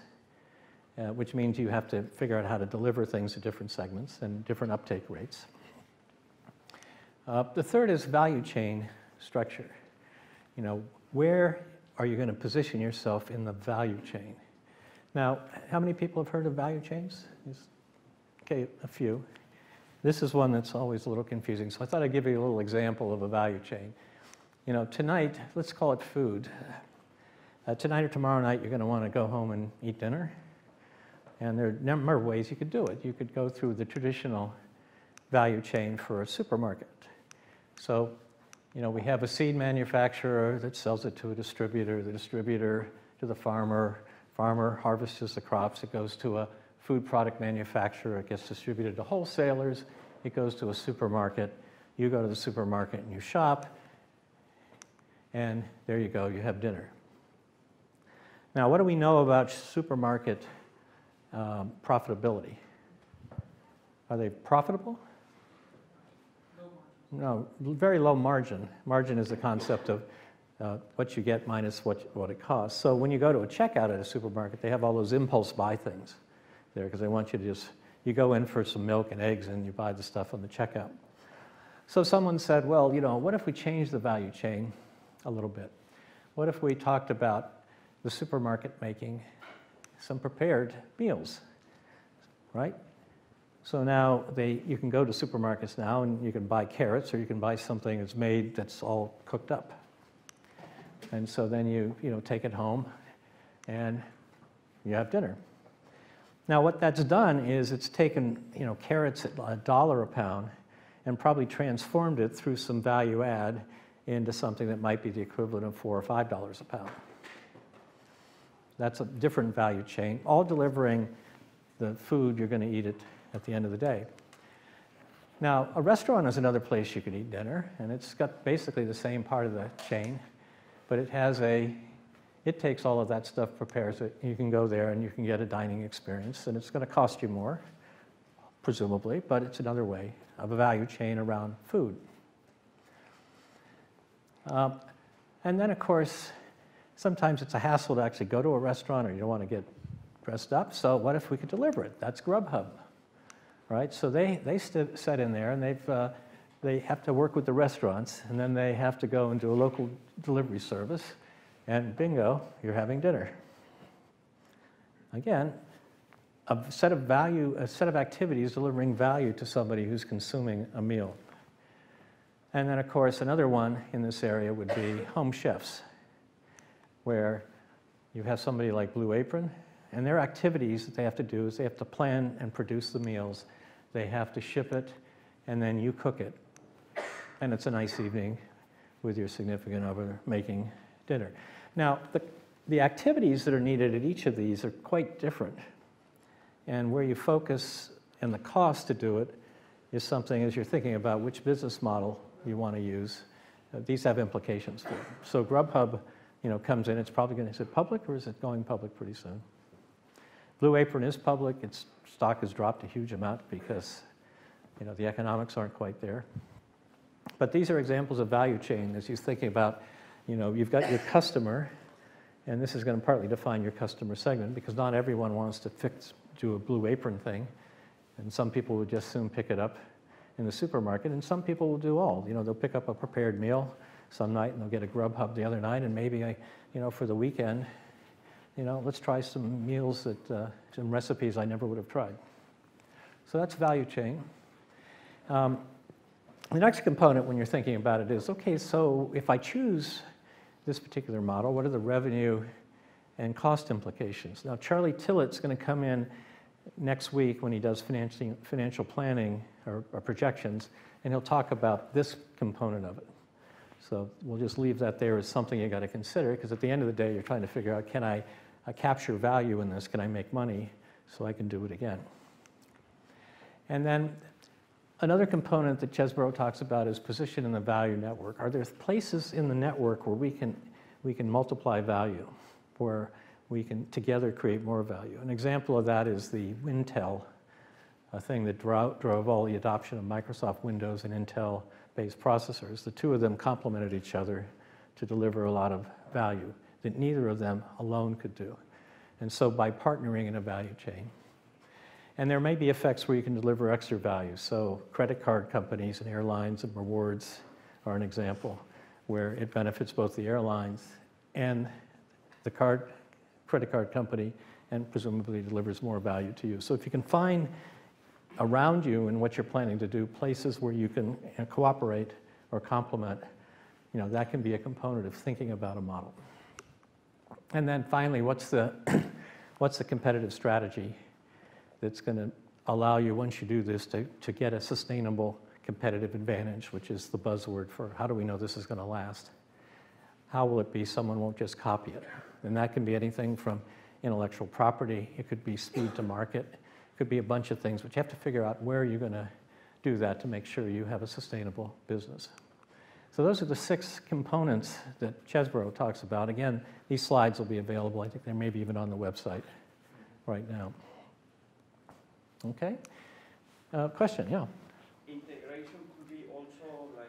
which means you have to figure out how to deliver things to different segments and different uptake rates. The third is value chain structure. You know, where are you going to position yourself in the value chain? Now, how many people have heard of value chains? Okay, a few. This is one that's always a little confusing, so I thought I'd give you a little example of a value chain. You know, tonight, let's call it food. Tonight or tomorrow night, you're going to want to go home and eat dinner. And there are a number of ways you could do it. You could go through the traditional value chain for a supermarket. So You know, we have a seed manufacturer that sells it to a distributor, the distributor to the farmer, farmer harvests the crops, it goes to a food product manufacturer, it gets distributed to wholesalers, it goes to a supermarket, you go to the supermarket and you shop, and there you go, you have dinner. Now, what do we know about supermarket profitability? Are they profitable? No, very low margin. Margin is the concept of what you get minus what it costs. So when you go to a checkout at a supermarket, they have all those impulse buy things there because they want you to just, you go in for some milk and eggs and you buy the stuff on the checkout. So someone said, well, you know, what if we change the value chain a little bit? What if we talked about the supermarket making some prepared meals, right? So now you can go to supermarkets now and you can buy carrots or you can buy something that's made that's all cooked up. And so then you know, take it home and you have dinner. Now what that's done is it's taken, you know, carrots at $1 a pound and probably transformed it through some value add into something that might be the equivalent of $4 or $5 a pound. That's a different value chain, all delivering the food you're going to eat it at the end of the day. Now, a restaurant is another place you could eat dinner, and it's got basically the same part of the chain, but it has it takes all of that stuff, prepares it. You can go there and you can get a dining experience, and it's going to cost you more, presumably, but it's another way of a value chain around food. And then, of course, sometimes it's a hassle to actually go to a restaurant or you don't want to get dressed up, so what if we could deliver it? That's Grubhub. Right? So they set in there, and they have to work with the restaurants, and then they have to go and do a local delivery service, and bingo, you're having dinner. Again, a set of activities delivering value to somebody who's consuming a meal. And then, of course, another one in this area would be home chefs, where you have somebody like Blue Apron, and their activities that they have to do is they have to plan and produce the meals. They have to ship it, and then you cook it. And it's a nice evening with your significant other making dinner. Now, the activities that are needed at each of these are quite different. And where you focus and the cost to do it is something as you're thinking about which business model you want to use. These have implications for them. So Grubhub, you know, comes in. It's probably going to, is it public or is it going public pretty soon? Blue Apron is public. Its stock has dropped a huge amount because, you know, the economics aren't quite there. But these are examples of value chain as you're thinking about, you know, you've got your customer, and this is going to partly define your customer segment because not everyone wants to do a Blue Apron thing, and some people would just soon pick it up in the supermarket, and some people will do all. You know, they'll pick up a prepared meal some night, and they'll get a Grubhub the other night, and maybe, you know, for the weekend, you know, let's try some meals that, some recipes I never would have tried. So that's value chain. The next component when you're thinking about it is, okay, so if I choose this particular model, what are the revenue and cost implications? Now, Charlie Tillett's going to come in next week when he does financial planning or projections, and he'll talk about this component of it. So we'll just leave that there as something you got to consider because at the end of the day, you're trying to figure out, can I capture value in this? Can I make money so I can do it again? And then another component that Chesbrough talks about is position in the value network. Are there places in the network where we can multiply value, where we can together create more value? An example of that is the Wintel, a thing that drove all the adoption of Microsoft Windows and Intel-based processors. The two of them complemented each other to deliver a lot of value that neither of them alone could do. And so by partnering in a value chain. And there may be effects where you can deliver extra value. So credit card companies and airlines and rewards are an example where it benefits both the airlines and the credit card company and presumably delivers more value to you. So if you can find around you and what you're planning to do, places where you can cooperate or complement, you know, that can be a component of thinking about a model. And then finally, what's the competitive strategy that's going to allow you, once you do this, to get a sustainable competitive advantage, which is the buzzword for how do we know this is going to last? How will it be someone won't just copy it? And that can be anything from intellectual property, it could be speed to market, it could be a bunch of things, but you have to figure out where you're going to do that to make sure you have a sustainable business. So those are the 6 components that Chesbrough talks about. Again, these slides will be available. I think they're maybe even on the website right now. Okay. Question, yeah? Integration could be also like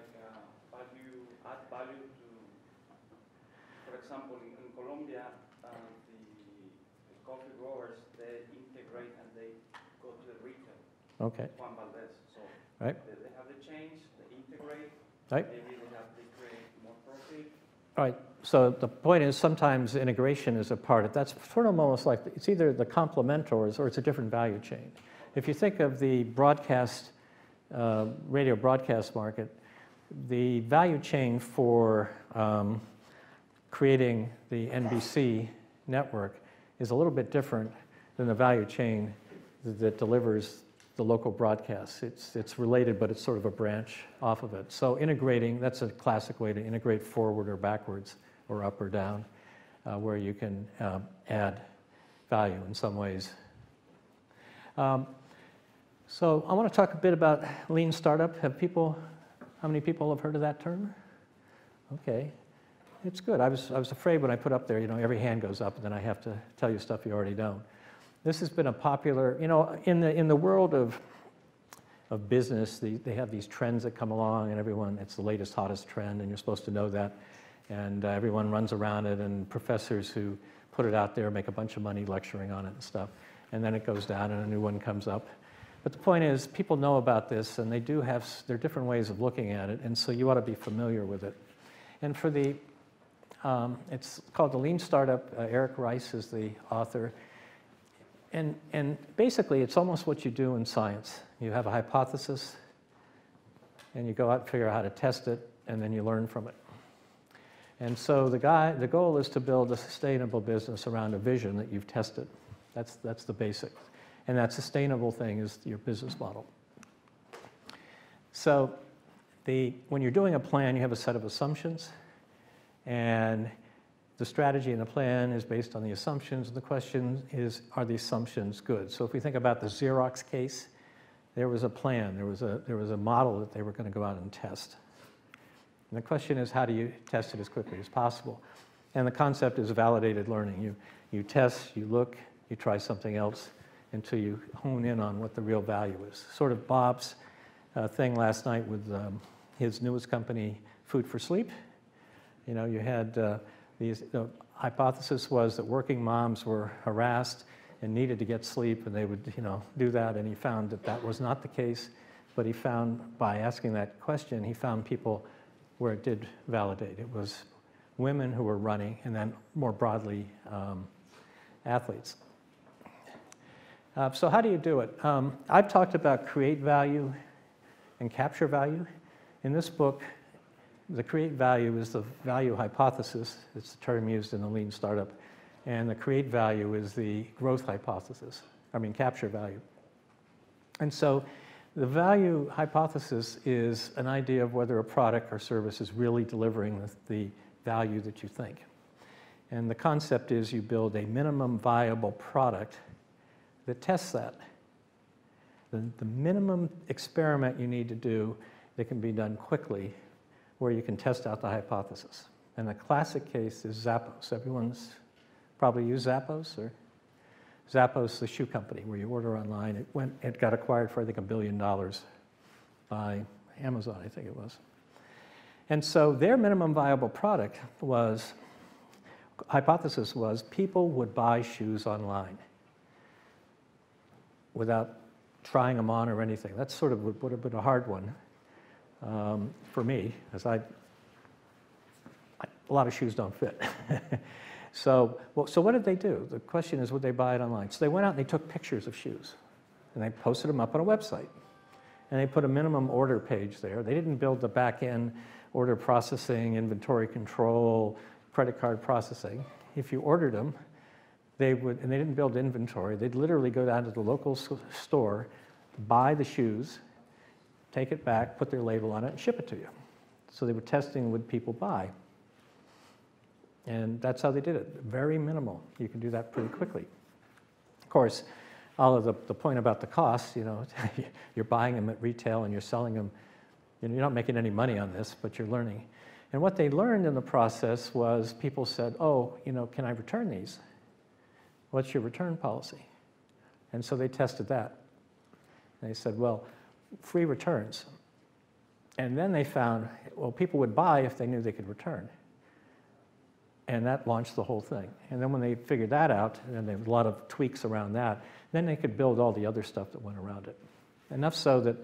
value, add value to, for example, in Colombia, the coffee growers, they integrate and they go to the retail. Okay. Juan Valdez. So right. They have the change, they integrate. Right. Maybe they have to create more profit. All right. So the point is sometimes integration is a part of that's sort of almost like it's either the complement or it's a different value chain. If you think of the broadcast, radio broadcast market, the value chain for creating the NBC network is a little bit different than the value chain that delivers the local broadcasts. It's related, but it's sort of a branch off of it. So integrating, that's a classic way to integrate forward or backwards or up or down, where you can add value in some ways. So I want to talk a bit about Lean Startup. Have people, how many people have heard of that term? Okay, it's good. I was afraid when I put up there, you know, every hand goes up and then I have to tell you stuff you already don't. This has been a popular, you know, in the world of business, they have these trends that come along and everyone, it's the latest, hottest trend and you're supposed to know that. And everyone runs around it and professors who put it out there make a bunch of money lecturing on it and stuff. And then it goes down and a new one comes up. But the point is people know about this and they do have their different ways of looking at it and so you ought to be familiar with it. And for the, it's called the Lean Startup. Eric Rice is the author. And basically, it's almost what you do in science. You have a hypothesis, and you go out and figure out how to test it, and then you learn from it. And so the goal is to build a sustainable business around a vision that you've tested. That's the basic. And that sustainable thing is your business model. So when you're doing a plan, you have a set of assumptions, and the strategy and the plan is based on the assumptions. The question is, are the assumptions good? So if we think about the Xerox case, there was a plan. There was a model that they were going to go out and test. And the question is, how do you test it as quickly as possible? And the concept is validated learning. You test, you look, you try something else until you hone in on what the real value is. Sort of Bob's thing last night with his newest company, Food for Sleep. You know, you had... The hypothesis was that working moms were harassed and needed to get sleep, and they would, you know, do that. And he found that that was not the case. But he found, by asking that question, he found people where it did validate. It was women who were running, and then more broadly, athletes. So how do you do it? I've talked about create value and capture value. In this book, the create value is the value hypothesis. It's the term used in the Lean Startup. And the create value is the growth hypothesis, I mean capture value. And so the value hypothesis is an idea of whether a product or service is really delivering the value that you think. And the concept is you build a minimum viable product that tests that. The minimum experiment you need to do that can be done quickly where you can test out the hypothesis. And the classic case is Zappos. Everyone's probably used Zappos, or Zappos, the shoe company, where you order online. It got acquired for, I think, $1 billion by Amazon, I think it was. And so their minimum viable product was, hypothesis was, people would buy shoes online without trying them on or anything. That's sort of would have been a hard one. For me, as a lot of shoes don't fit. So what did they do? The question is, would they buy it online? So they went out and they took pictures of shoes, and they posted them up on a website, and they put a minimum order page there. They didn't build the back-end order processing, inventory control, credit card processing. If you ordered them, they would, and they didn't build inventory. They'd literally go down to the local store, buy the shoes, take it back, put their label on it, and ship it to you. So they were testing, would people buy? And that's how they did it. Very minimal. You can do that pretty quickly. Of course, all of the point about the costs, you know, you're buying them at retail and you're selling them. You're not making any money on this, but you're learning. And what they learned in the process was people said, oh, you know, can I return these? What's your return policy? And so they tested that. And they said, well, free returns. And then they found, well, people would buy if they knew they could return. And that launched the whole thing. And then when they figured that out, and there were a lot of tweaks around that, then they could build all the other stuff that went around it. Enough so that,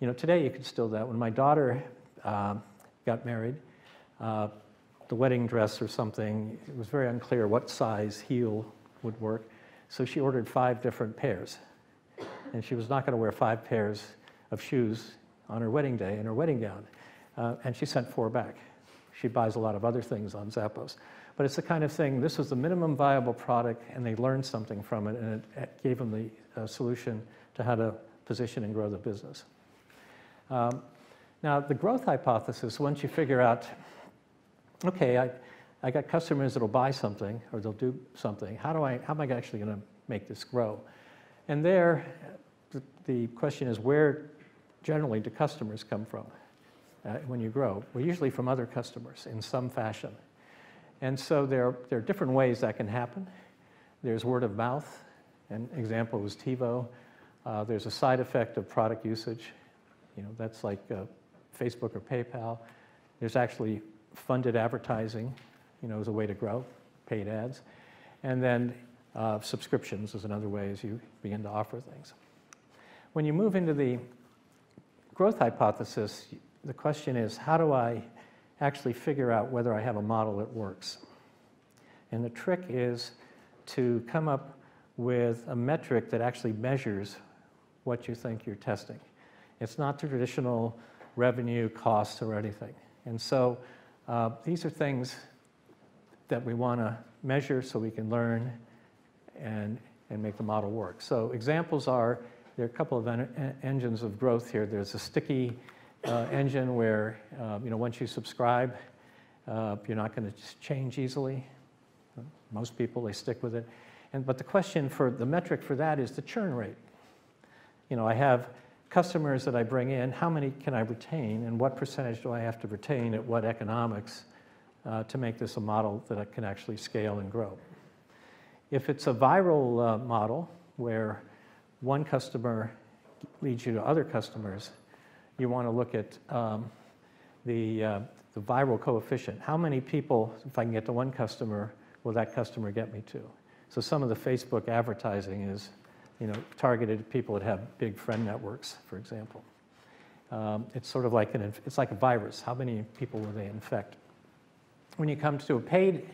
you know, today you could still do that. When my daughter got married, the wedding dress or something, it was very unclear what size heel would work. So she ordered 5 different pairs. And she was not going to wear 5 pairs of shoes on her wedding day in her wedding gown. And she sent 4 back. She buys a lot of other things on Zappos. But it's the kind of thing, this was the minimum viable product, and they learned something from it, and it gave them the solution to how to position and grow the business. Now, the growth hypothesis, once you figure out, okay, I got customers that'll buy something, or they'll do something, how am I actually gonna make this grow? And there, the question is, where generally do customers come from when you grow? Well, usually from other customers in some fashion. And so there are different ways that can happen. There's word of mouth. An example was TiVo. There's a side effect of product usage. You know, that's like Facebook or PayPal. There's actually funded advertising, you know, as a way to grow, paid ads. And then subscriptions is another way as you begin to offer things. When you move into the growth hypothesis, the question is, how do I actually figure out whether I have a model that works? And the trick is to come up with a metric that actually measures what you think you're testing. It's not the traditional revenue, costs, or anything. And so these are things that we want to measure so we can learn and make the model work. So examples are, there are a couple of engines of growth here. There's a sticky engine where, you know, once you subscribe, you're not going to change easily. Most people, they stick with it. But the question for the metric for that is the churn rate. You know, I have customers that I bring in. How many can I retain, and what percentage do I have to retain at what economics to make this a model that I can actually scale and grow? If it's a viral model where one customer leads you to other customers, you want to look at the viral coefficient. How many people, if I can get to one customer, will that customer get me to? So some of the Facebook advertising is, you know, targeted at people that have big friend networks, for example. It's sort of like it's like a virus. How many people will they infect? When you come to a paid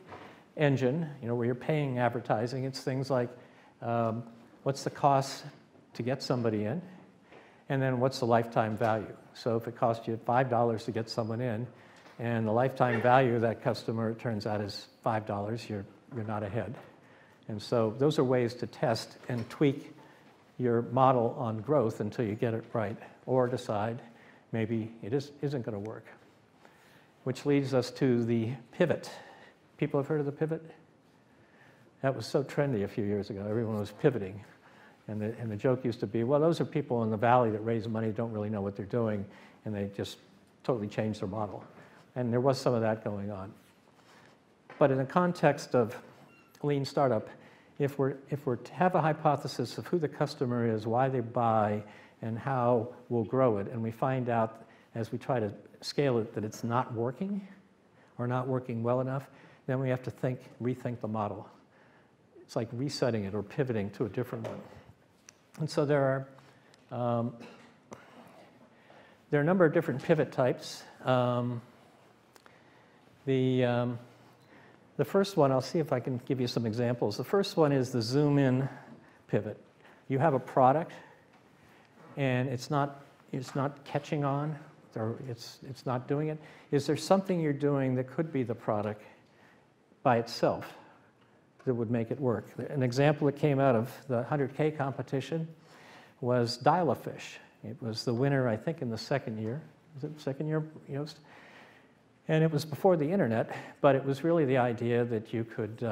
engine, you know, where you're paying advertising, it's things like what's the cost to get somebody in? And then what's the lifetime value? So if it costs you $5 to get someone in, and the lifetime value of that customer, it turns out, is $5, you're not ahead. And so those are ways to test and tweak your model on growth until you get it right, or decide maybe it isn't going to work. Which leads us to the pivot. People have heard of the pivot? That was so trendy a few years ago. Everyone was pivoting. And the joke used to be, well, those are people in the valley that raise money, don't really know what they're doing, and they just totally change their model. And there was some of that going on. But in the context of lean startup, if we're to have a hypothesis of who the customer is, why they buy, and how we'll grow it, and we find out as we try to scale it that it's not working or not working well enough, then we have to rethink the model. It's like resetting it or pivoting to a different one. And so there are a number of different pivot types. The first one, I'll see if I can give you some examples. The first one is the zoom in pivot. You have a product, and it's not catching on, or it's not doing it. Is there something you're doing that could be the product by itself that would make it work? An example that came out of the 100K competition was dial-a-fish. It was the winner, I think, in the second year. Was it the second year? And it was before the internet, but it was really the idea that you could,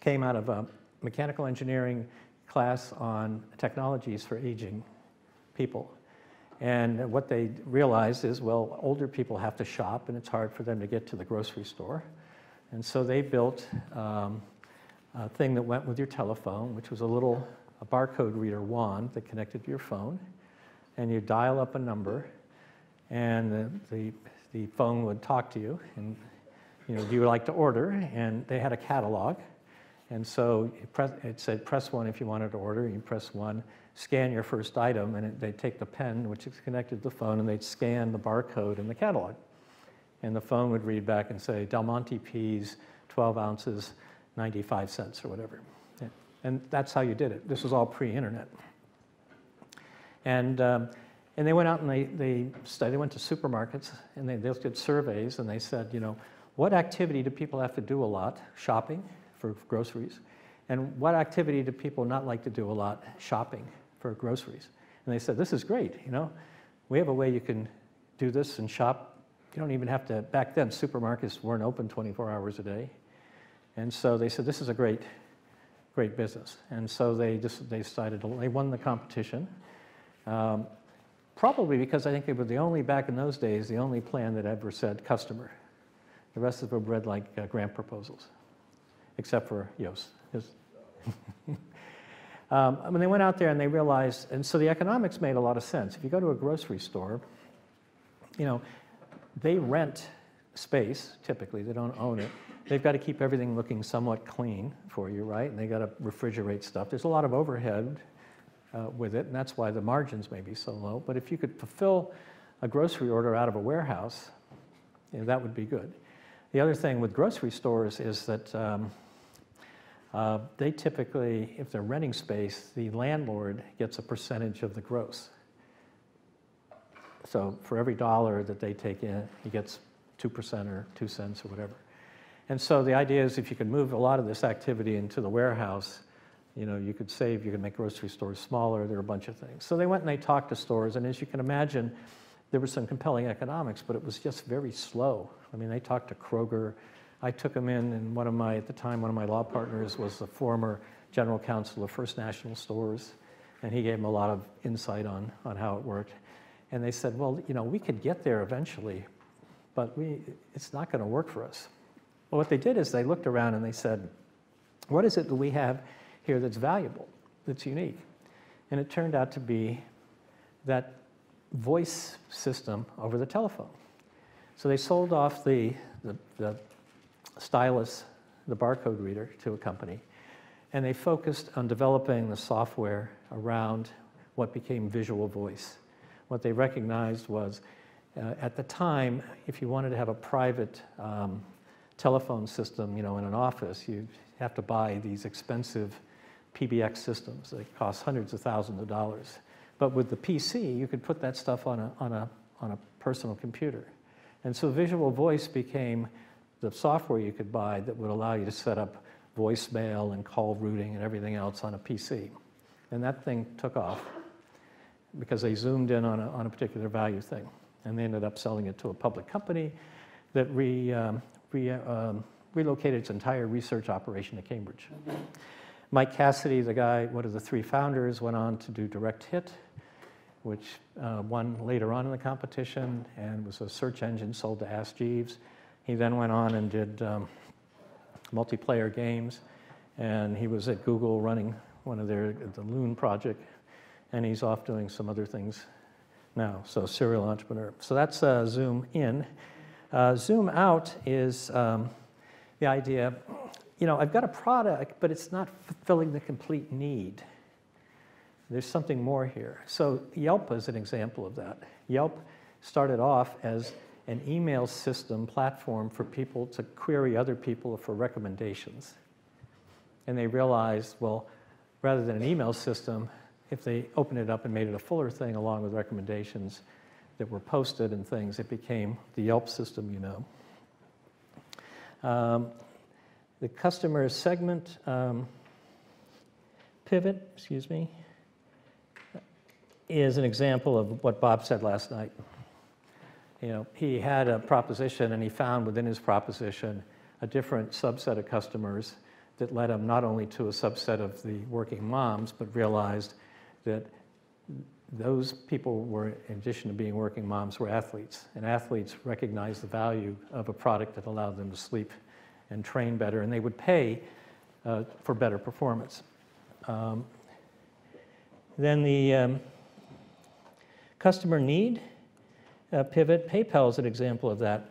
came out of a mechanical engineering class on technologies for aging people. And what they realized is, well, older people have to shop, and it's hard for them to get to the grocery store. And so they built a thing that went with your telephone, which was a barcode reader wand that connected to your phone. And you dial up a number, and the phone would talk to you, and do you like to order? And they had a catalog. And so it said, press one if you wanted to order, and you press one, scan your first item, and they'd take the pen, which is connected to the phone, and they'd scan the barcode in the catalog. And the phone would read back and say, Del Monte peas, 12 ounces, 95 cents, or whatever. And that's how you did it. This was all pre-internet. And they went out and they went to supermarkets, and they did surveys, and they said, what activity do people have to do a lot? Shopping for groceries. And what activity do people not like to do a lot? Shopping for groceries. And they said, this is great, We have a way you can do this and shop. You don't even have to, back then, supermarkets weren't open 24 hours a day. And so they said, this is a great, great business. And so they decided, they won the competition. Probably because I think they were the only, back in those days, the only plan that ever said customer. The rest of them read like grant proposals, except for Yost. When they went out there and they realized, and so the economics made a lot of sense. If you go to a grocery store, they rent space, typically, they don't own it. They've got to keep everything looking somewhat clean for you, right? And they got to refrigerate stuff. There's a lot of overhead with it, and that's why the margins may be so low. But if you could fulfill a grocery order out of a warehouse, that would be good. The other thing with grocery stores is that they typically, if they're renting space, the landlord gets a percentage of the gross. So for every dollar that they take in, he gets 2% or 2 cents or whatever. And so the idea is if you can move a lot of this activity into the warehouse, you could save, you can make grocery stores smaller, there are a bunch of things. So they went and they talked to stores, and as you can imagine, there was some compelling economics, but it was just very slow. I mean, they talked to Kroger. I took them in, and at the time, one of my law partners was the former general counsel of First National Stores, and he gave them a lot of insight on how it worked. And they said, well, we could get there eventually, but it's not going to work for us. Well, what they did is they looked around and they said, what is it that we have here that's valuable, that's unique? And it turned out to be that voice system over the telephone. So they sold off the stylus, the barcode reader, to a company, and they focused on developing the software around what became Visual Voice. What they recognized was, at the time, if you wanted to have a private telephone system, in an office, you'd have to buy these expensive PBX systems that cost hundreds of thousands of dollars. But with the PC, you could put that stuff on a personal computer. And so Visual Voice became the software you could buy that would allow you to set up voicemail and call routing and everything else on a PC. And that thing took off because they zoomed in on a particular value thing. And they ended up selling it to a public company that relocated its entire research operation to Cambridge. Mike Cassidy, the guy, one of the three founders, went on to do Direct Hit, which won later on in the competition and was a search engine sold to Ask Jeeves. He then went on and did multiplayer games, and he was at Google running one of the Loon project, and he's off doing some other things now, so serial entrepreneur. So that's Zoom in. Zoom out is the idea, I've got a product, but it's not fulfilling the complete need. There's something more here. So Yelp is an example of that. Yelp started off as an email system platform for people to query other people for recommendations. And they realized, well, rather than an email system, if they opened it up and made it a fuller thing along with recommendations that were posted and things, it became the Yelp system, The customer segment pivot, excuse me. is an example of what Bob said last night. You know, he had a proposition and he found within his proposition a different subset of customers that led him not only to a subset of the working moms, but realized that those people were, in addition to being working moms, were athletes. And athletes recognized the value of a product that allowed them to sleep and train better, and they would pay for better performance. Then the customer need pivot, PayPal is an example of that.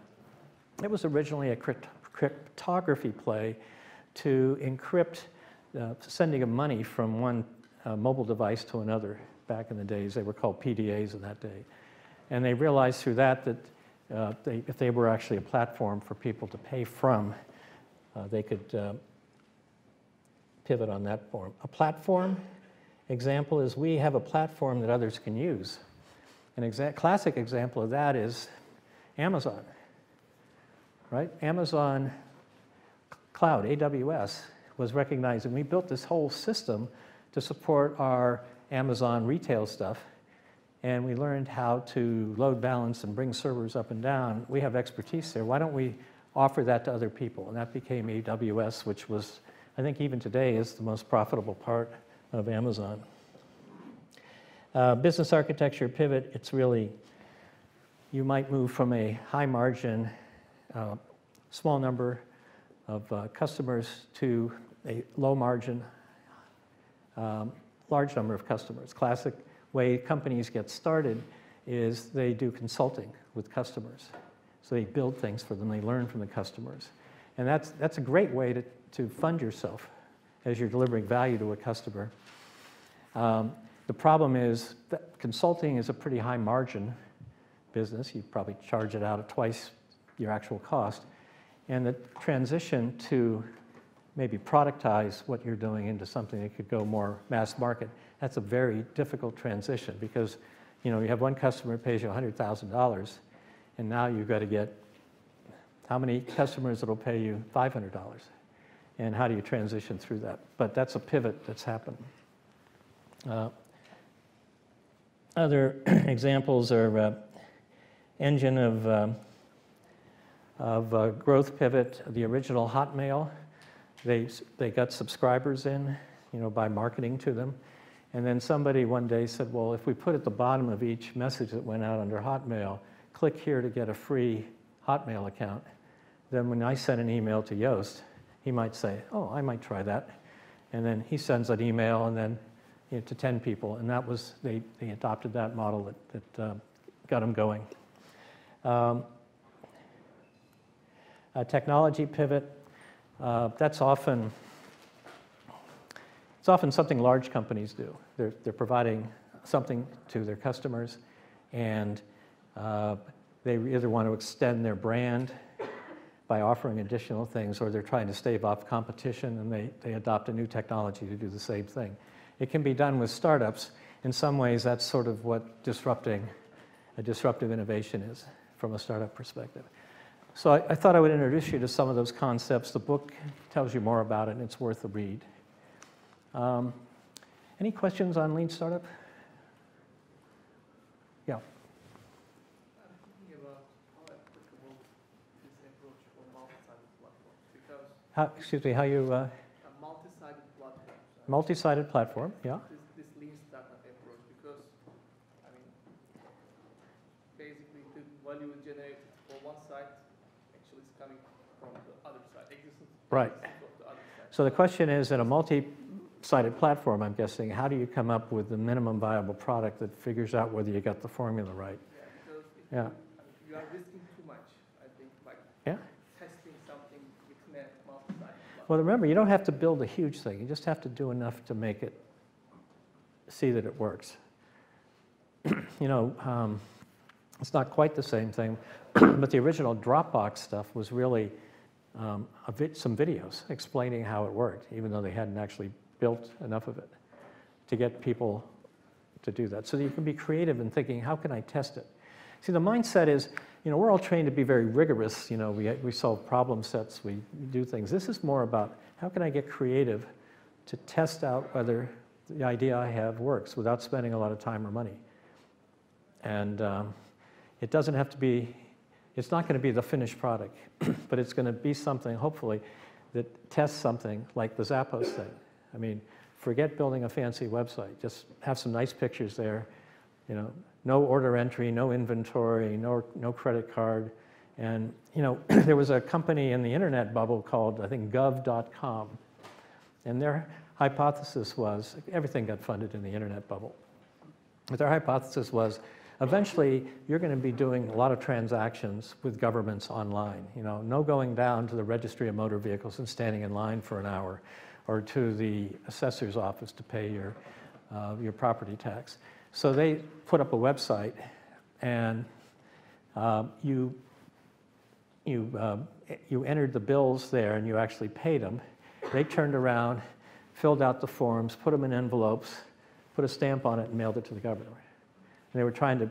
It was originally a cryptography play to encrypt sending of money from one mobile device to another. Back in the days, they were called PDAs in that day. And they realized through that that if they were actually a platform for people to pay from, they could pivot on that form. A platform example is we have a platform that others can use. An classic example of that is Amazon, right? Amazon Cloud, AWS, was recognized, and we built this whole system to support our Amazon retail stuff, and we learned how to load balance and bring servers up and down. We have expertise there. Why don't we offer that to other people? And that became AWS, which was, I think even today, is the most profitable part of Amazon. Business architecture pivot, it's really, you might move from a high margin, small number of customers to a low margin, large number of customers. Classic way companies get started is they do consulting with customers. So they build things for them, they learn from the customers. And that's a great way to fund yourself as you're delivering value to a customer. The problem is that consulting is a pretty high margin business. You probably charge it out at twice your actual cost. And the transition to maybe productize what you're doing into something that could go more mass market, that's a very difficult transition, because you know, you have one customer who pays you $100,000, and now you've got to get how many customers that'll pay you $500, and how do you transition through that? But that's a pivot that's happened. Other examples are engine of growth pivot, the original Hotmail. They got subscribers in, you know, by marketing to them. And then somebody one day said, well, if we put at the bottom of each message that went out under Hotmail, click here to get a free Hotmail account, then when I send an email to Yost, he might say, oh, I might try that. And then he sends an email, and then you know, to 10 people. And that was, they adopted that model that got them going. A technology pivot. It's often something large companies do. They're providing something to their customers, and they either want to extend their brand by offering additional things, or they're trying to stave off competition, and they adopt a new technology to do the same thing. It can be done with startups. In some ways, that's sort of what disruptive innovation is from a startup perspective. So I thought I would introduce you to some of those concepts. The book tells you more about it, and it's worth a read. Any questions on Lean Startup? Yeah. I'm thinking about how applicable this approach for multi-sided platforms, because multi-sided platforms. Multi-sided platform, yeah. This Lean Startup approach, because I mean, basically the value is generated for one side. Coming from the other side. Right. So the question is, in a multi-sided platform, I'm guessing, how do you come up with the minimum viable product that figures out whether you got the formula right? Yeah. You are risking too much, I think, by testing something within a multi-sided platform. Well, remember, you don't have to build a huge thing. You just have to do enough to make it, see that it works. You know, it's not quite the same thing, but the original Dropbox stuff was really some videos explaining how it worked, even though they hadn't actually built enough of it to get people to do that. So you can be creative in thinking, how can I test it? See, the mindset is, you know, we're all trained to be very rigorous. You know, we solve problem sets, we do things. This is more about how can I get creative to test out whether the idea I have works without spending a lot of time or money. And it doesn't have to be, it's not going to be the finished product, but it's going to be something, hopefully, that tests something like the Zappos thing. I mean, forget building a fancy website. Just have some nice pictures there. You know, no order entry, no inventory, no credit card. And you know, there was a company in the internet bubble called, I think, gov.com. And their hypothesis was, everything got funded in the internet bubble. But their hypothesis was, eventually, you're going to be doing a lot of transactions with governments online. You know, no going down to the registry of motor vehicles and standing in line for an hour, or to the assessor's office to pay your property tax. So they put up a website, and you entered the bills there, and you actually paid them. They turned around, filled out the forms, put them in envelopes, put a stamp on it, and mailed it to the governor. And they were trying to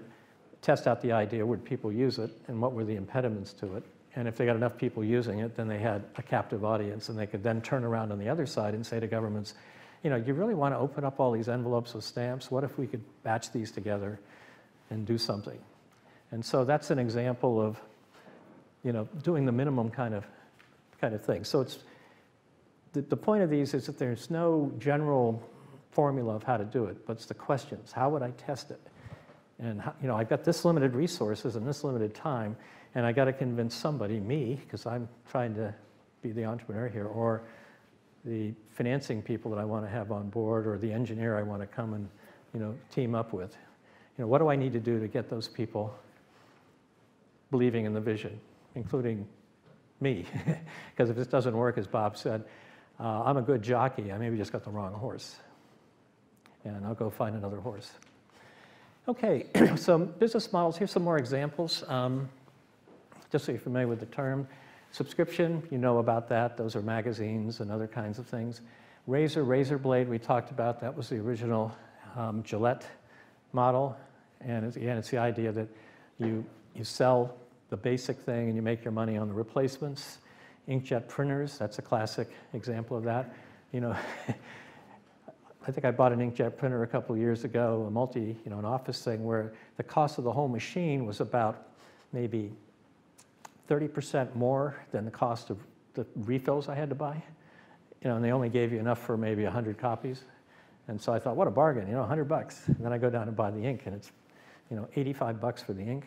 test out the idea, would people use it, and what were the impediments to it? And if they got enough people using it, then they had a captive audience, and they could then turn around on the other side and say to governments, you know, you really want to open up all these envelopes with stamps? What if we could batch these together and do something? And so that's an example of, you know, doing the minimum kind of thing. So it's, the point of these is that there's no general formula of how to do it, but it's the questions. How would I test it? And, you know, I've got this limited resources and this limited time, and I got to convince somebody, me, because I'm trying to be the entrepreneur here, or the financing people that I want to have on board, or the engineer I want to come and, you know, team up with. You know, what do I need to do to get those people believing in the vision, including me? Because if this doesn't work, as Bob said, I'm a good jockey. I maybe just got the wrong horse, and I'll go find another horse. Okay, some business models. Here's some more examples, just so you're familiar with the term. Subscription, you know about that. Those are magazines and other kinds of things. Razor blade, we talked about. That was the original Gillette model. And it's, again, it's the idea that you sell the basic thing and you make your money on the replacements. Inkjet printers, that's a classic example of that. You know. I think I bought an inkjet printer a couple of years ago, a multi, you know, an office thing where the cost of the whole machine was about maybe 30% more than the cost of the refills I had to buy. You know, and they only gave you enough for maybe 100 copies. And so I thought, what a bargain, you know, $100. And then I go down and buy the ink, and it's, you know, $85 for the ink.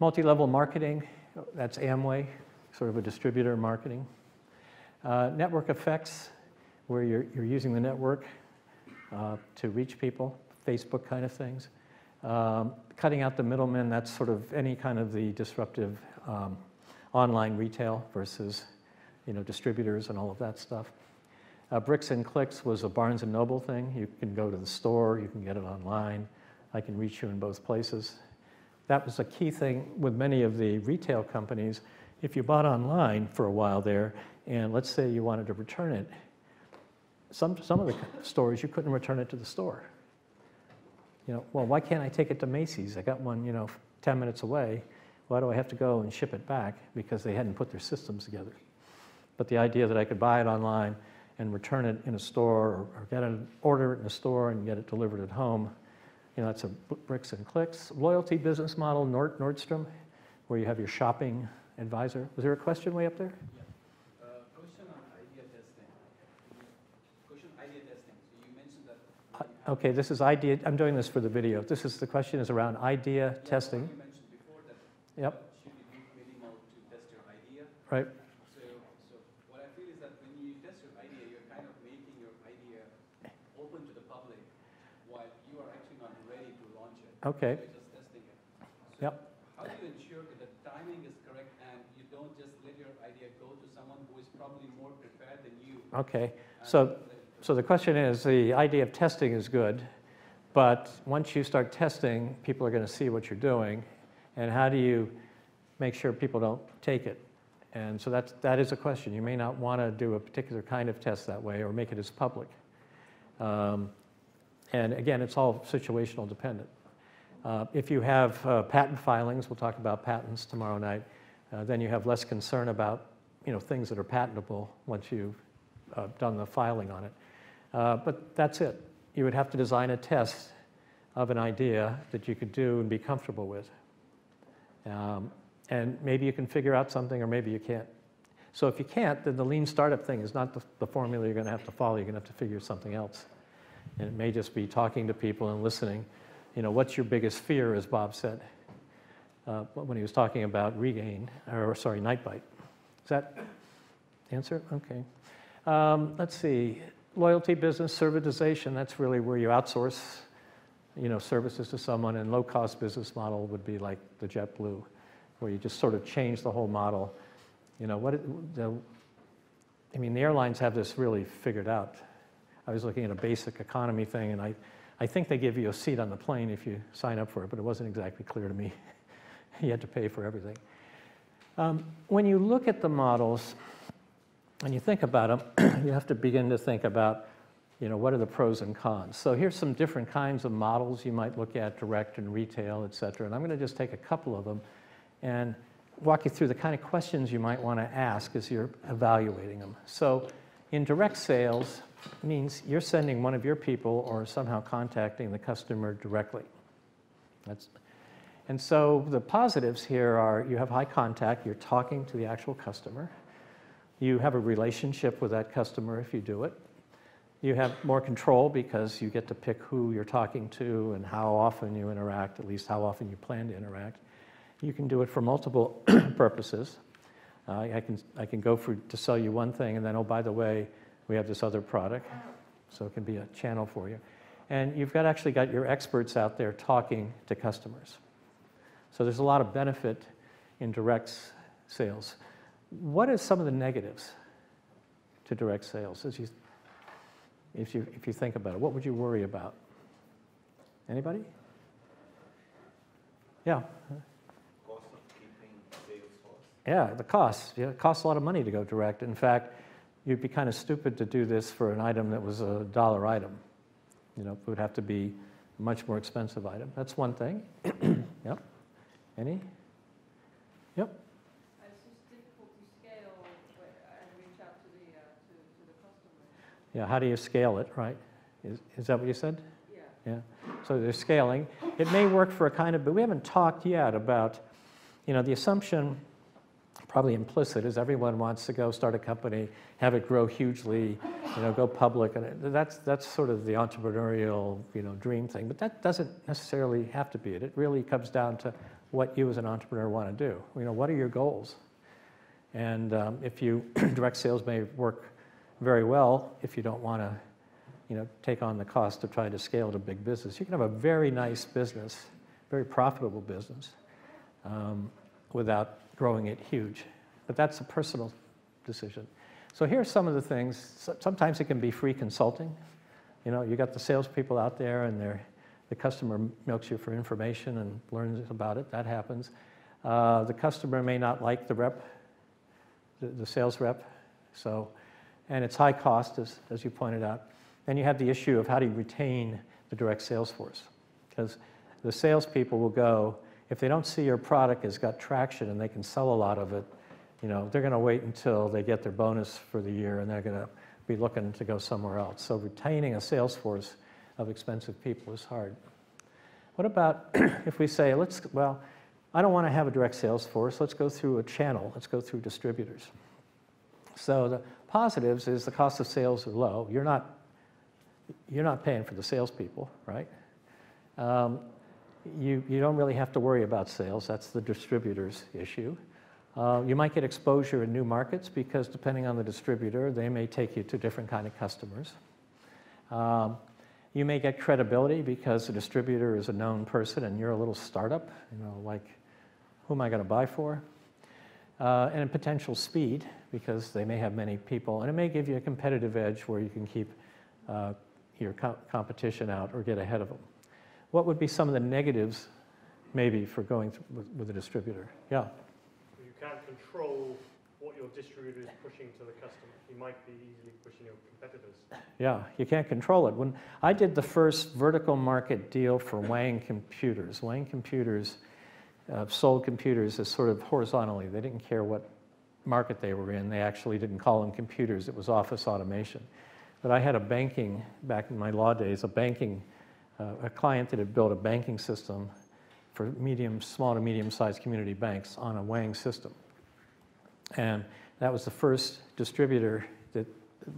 Multi-level marketing, that's Amway, sort of a distributor marketing. Network effects, where you're using the network to reach people, Facebook kind of things. Cutting out the middlemen, that's sort of any kind of the disruptive online retail versus, you know, distributors and all of that stuff. Bricks and clicks was a Barnes & Noble thing. You can go to the store, you can get it online. I can reach you in both places. That was a key thing with many of the retail companies. If you bought online for a while there, and let's say you wanted to return it, some of the stores, you couldn't return it to the store. You know, well, why can't I take it to Macy's? I got one, you know, 10 minutes away. Why do I have to go and ship it back? Because they hadn't put their systems together. But the idea that I could buy it online and return it in a store, or get an order it in a store and get it delivered at home, you know, that's a bricks and clicks. Loyalty business model, Nordstrom, where you have your shopping advisor. Was there a question way up there? Okay, this is idea. I'm doing this for the video. This is, the question is around idea testing. You mentioned before that, yep. You need minimal to test your idea. Right. So what I feel is that when you test your idea, you're kind of making your idea open to the public while you are actually not ready to launch it. Okay. So you're just testing it. So yep. How do you ensure that the timing is correct and you don't just let your idea go to someone who is probably more prepared than you? Okay. So the question is, the idea of testing is good, but once you start testing, people are going to see what you're doing, and how do you make sure people don't take it? And so that is a question. You may not want to do a particular kind of test that way or make it as public. And again, it's all situational dependent. If you have patent filings, we'll talk about patents tomorrow night, then you have less concern about, you know, things that are patentable once you've done the filing on it. But that's it. You would have to design a test of an idea that you could do and be comfortable with. And maybe you can figure out something, or maybe you can't. So if you can't, then the lean startup thing is not the formula you're going to have to follow. You're going to have to figure something else. And it may just be talking to people and listening. You know, what's your biggest fear, as Bob said when he was talking about regain, or sorry, night bite. Is that the answer? Okay. Let's see. Loyalty business, servitization, that's really where you outsource, you know, services to someone. And low-cost business model would be like the JetBlue, where you just sort of change the whole model. You know, I mean, the airlines have this really figured out. I was looking at a basic economy thing, and I think they give you a seat on the plane if you sign up for it, but it wasn't exactly clear to me. You had to pay for everything. When you look at the models and you think about them, you have to begin to think about, you know, what are the pros and cons? So here's some different kinds of models you might look at, direct and retail, et cetera. And I'm going to just take a couple of them and walk you through the kind of questions you might want to ask as you're evaluating them. So in direct sales means you're sending one of your people or somehow contacting the customer directly. And so the positives here are you have high contact, you're talking to the actual customer. You have a relationship with that customer if you do it. You have more control because you get to pick who you're talking to and how often you interact, at least how often you plan to interact. You can do it for multiple purposes. I can go to sell you one thing and then, oh, by the way, we have this other product. So it can be a channel for you. And you've actually got your experts out there talking to customers. So there's a lot of benefit in direct sales. What are some of the negatives to direct sales? If you think about it, what would you worry about? Anybody? Yeah. Yeah, the cost. Yeah, it costs a lot of money to go direct. In fact, you'd be kind of stupid to do this for an item that was a dollar item. You know, it would have to be a much more expensive item. That's one thing. Yep. Any? Yep. It's just difficult to scale and reach out to the customer. Yeah, how do you scale it, right? Is that what you said? Yeah. Yeah. So there's scaling. It may work for a kind of, but we haven't talked yet about, you know, the assumption, probably implicit, is everyone wants to go start a company, have it grow hugely, you know, go public, and that's sort of the entrepreneurial, you know, dream thing. But that doesn't necessarily have to be it. It really comes down to what you as an entrepreneur want to do. You know, what are your goals? And if you direct sales may work very well if you don't want to, you know, take on the cost of trying to scale to big business. You can have a very nice business, very profitable business, without growing it huge. But that's a personal decision. So here are some of the things. Sometimes it can be free consulting. You know, you got the salespeople out there and the customer milks you for information and learns about it. That happens. The customer may not like the rep, the sales rep. So, and it's high cost, as you pointed out. Then you have the issue of how do you retain the direct sales force? Because the salespeople will go, if they don't see your product has got traction and they can sell a lot of it, you know, they're going to wait until they get their bonus for the year and they're going to be looking to go somewhere else. So retaining a sales force of expensive people is hard. What about if we say, well, I don't want to have a direct sales force. Let's go through a channel. Let's go through distributors. So the positives is the cost of sales are low. You're not paying for the salespeople, right? You don't really have to worry about sales. That's the distributor's issue. You might get exposure in new markets because depending on the distributor, they may take you to different kind of customers. You may get credibility because the distributor is a known person and you're a little startup, you know, like, who am I going to buy for? And potential speed because they may have many people. And it may give you a competitive edge where you can keep your competition out or get ahead of them. What would be some of the negatives, maybe, for going with a distributor? Yeah. You can't control what your distributor is pushing to the customer. You might be easily pushing your competitors. Yeah, you can't control it. When I did the first vertical market deal for Wang Computers, Wang Computers sold computers as sort of horizontally. They didn't care what market they were in. They actually didn't call them computers. It was office automation. But I had a banking, back in my law days, a banking a client that had built a banking system for small to medium-sized community banks on a Wang system. And that was the first distributor, that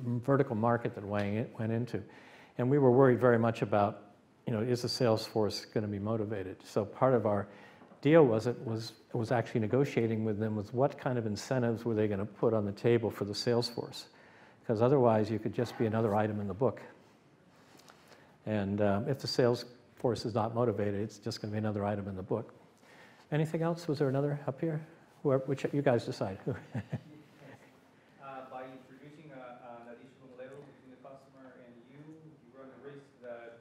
vertical market that Wang went into. And we were worried very much about, you know, is the sales force going to be motivated? So part of our deal was actually negotiating with them with what kind of incentives were they going to put on the table for the sales force, because otherwise you could just be another item in the book. And if the sales force is not motivated, it's just going to be another item in the book. Anything else? Was there another up here? Whoever, which you guys decide. By introducing an additional level between the customer and you, you run the risk that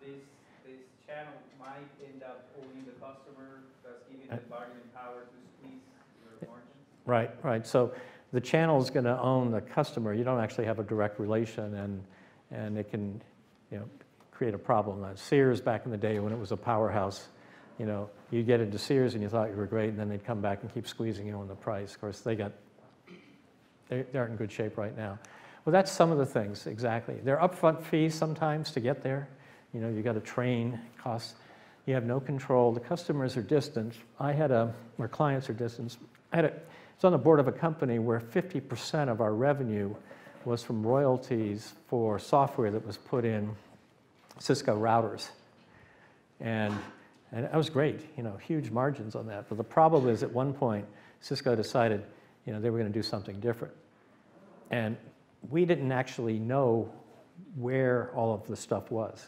this channel might end up owning the customer, thus giving the bargaining power to squeeze your margins. Right, right. So the channel is going to own the customer. You don't actually have a direct relation, and it can, you know, create a problem. Sears back in the day, when it was a powerhouse, you know, you get into Sears and you thought you were great, and then they'd come back and keep squeezing you on the price. Of course, they aren't in good shape right now. Well, that's some of the things, exactly. They're upfront fees sometimes to get there. You know, you got to train, costs. You have no control. The customers are distant. Or clients are distant. It's on the board of a company where 50% of our revenue was from royalties for software that was put in Cisco routers. And that was great, you know, huge margins on that. But the problem is, at one point, Cisco decided, you know, they were going to do something different. And we didn't actually know where all of the stuff was.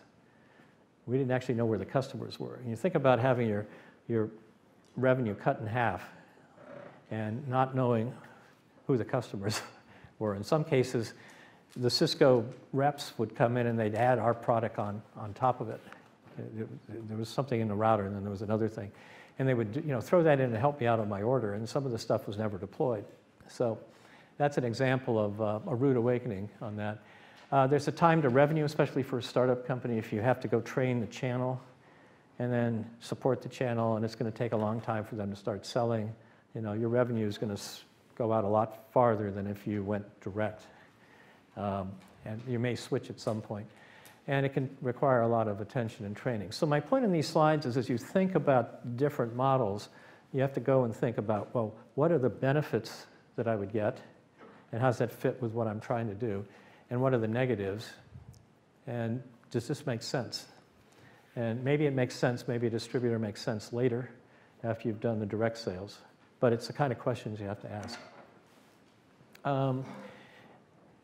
We didn't actually know where the customers were. And you think about having your revenue cut in half and not knowing who the customers were. In some cases, the Cisco reps would come in and they'd add our product on top of it. There was something in the router, and then there was another thing. And they would, you know, throw that in and help me out on my order, and some of the stuff was never deployed. So that's an example of a rude awakening on that. There's a time to revenue, especially for a startup company, if you have to go train the channel and then support the channel, and it's going to take a long time for them to start selling. You know, your revenue is going to go out a lot farther than if you went direct. And you may switch at some point. And it can require a lot of attention and training. So my point in these slides is, as you think about different models, you have to go and think about, well, what are the benefits that I would get, and how does that fit with what I'm trying to do, and what are the negatives, and does this make sense? And maybe it makes sense, maybe a distributor makes sense later after you've done the direct sales, but it's the kind of questions you have to ask.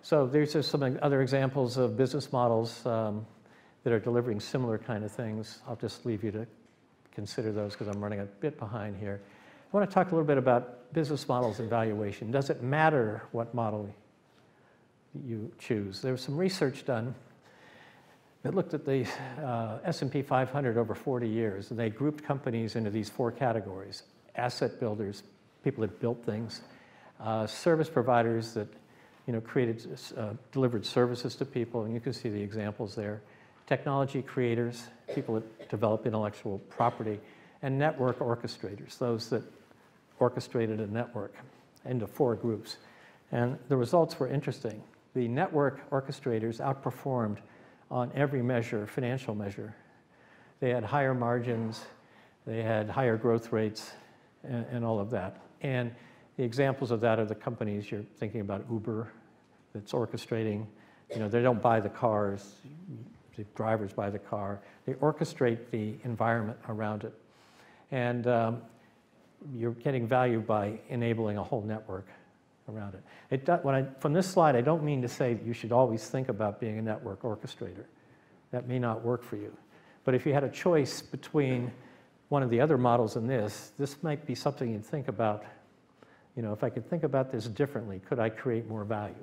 So there's just some other examples of business models that are delivering similar kind of things. I'll just leave you to consider those because I'm running a bit behind here. I want to talk a little bit about business models and valuation. Does it matter what model you choose? There was some research done that looked at the S&P 500 over 40 years, and they grouped companies into these four categories: asset builders, people that built things, service providers that, you know, delivered services to people, and you can see the examples there. Technology creators, people that develop intellectual property, and network orchestrators, those that orchestrated a network into four groups. And the results were interesting. The network orchestrators outperformed on every measure, financial measure. They had higher margins, they had higher growth rates, and all of that. And the examples of that are the companies you're thinking about. Uber, that's orchestrating. You know, they don't buy the cars. The drivers buy the car. They orchestrate the environment around it. And you're getting value by enabling a whole network around it. From this slide, I don't mean to say that you should always think about being a network orchestrator. That may not work for you. But if you had a choice between one of the other models and this might be something you'd think about. You know, if I could think about this differently, could I create more value?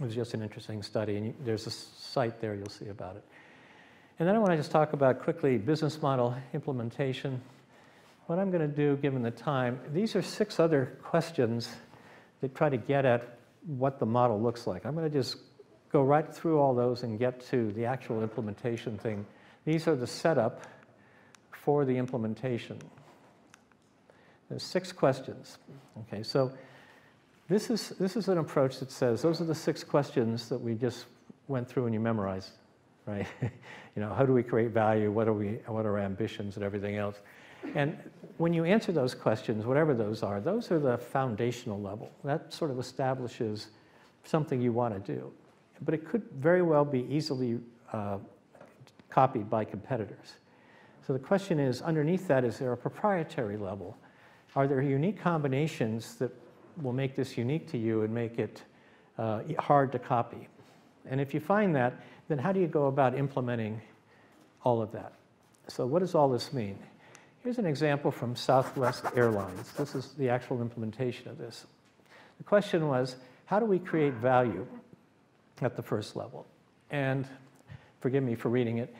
It was just an interesting study, and there's a site there you'll see about it. And then I want to just talk about quickly business model implementation. What I'm going to do, given the time, these are 6 other questions that try to get at what the model looks like. I'm going to just go right through all those and get to the actual implementation thing. These are the setup for the implementation. There's 6 questions. Okay, so this is an approach that says those are the 6 questions that we just went through and you memorized, right? How do we create value? What are our ambitions and everything else? And when you answer those questions, whatever those are the foundational level. That sort of establishes something you want to do. But it could very well be easily copied by competitors. So the question is, underneath that, is there a proprietary level? Are there unique combinations that will make this unique to you and make it hard to copy? And if you find that, then how do you go about implementing all of that? So what does all this mean? Here's an example from Southwest Airlines. This is the actual implementation of this. The question was, how do we create value at the first level? And forgive me for reading it.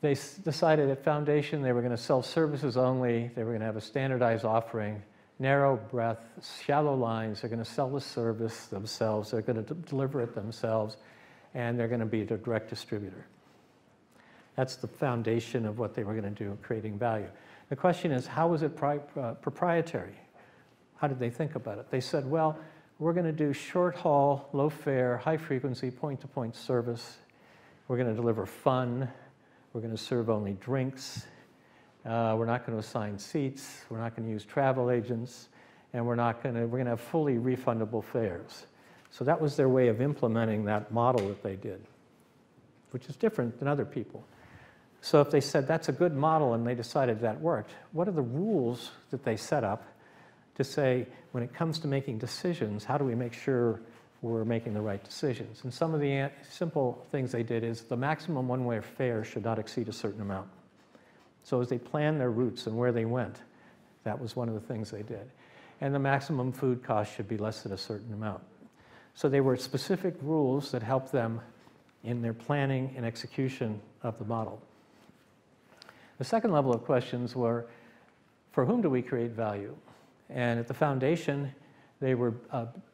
They decided at Foundation they were going to sell services only. They were going to have a standardized offering, narrow breadth, shallow lines. They're going to sell the service themselves. They're going to deliver it themselves. And they're going to be a direct distributor. That's the foundation of what they were going to do, creating value. The question is, how was it proprietary? How did they think about it? They said, well, we're going to do short haul, low fare, high frequency, point-to-point service. We're going to deliver fun. We're going to serve only drinks. We're not going to assign seats. We're not going to use travel agents, and we're going to have fully refundable fares. So that was their way of implementing that model that they did, which is different than other people. So if they said that's a good model and they decided that worked, what are the rules that they set up to say when it comes to making decisions, how do we make sure we're making the right decisions? And some of the simple things they did is the maximum one-way fare should not exceed a certain amount. So as they planned their routes and where they went, that was one of the things they did. And the maximum food cost should be less than a certain amount. So they were specific rules that helped them in their planning and execution of the model. The second level of questions were, for whom do we create value? And at the Foundation, they were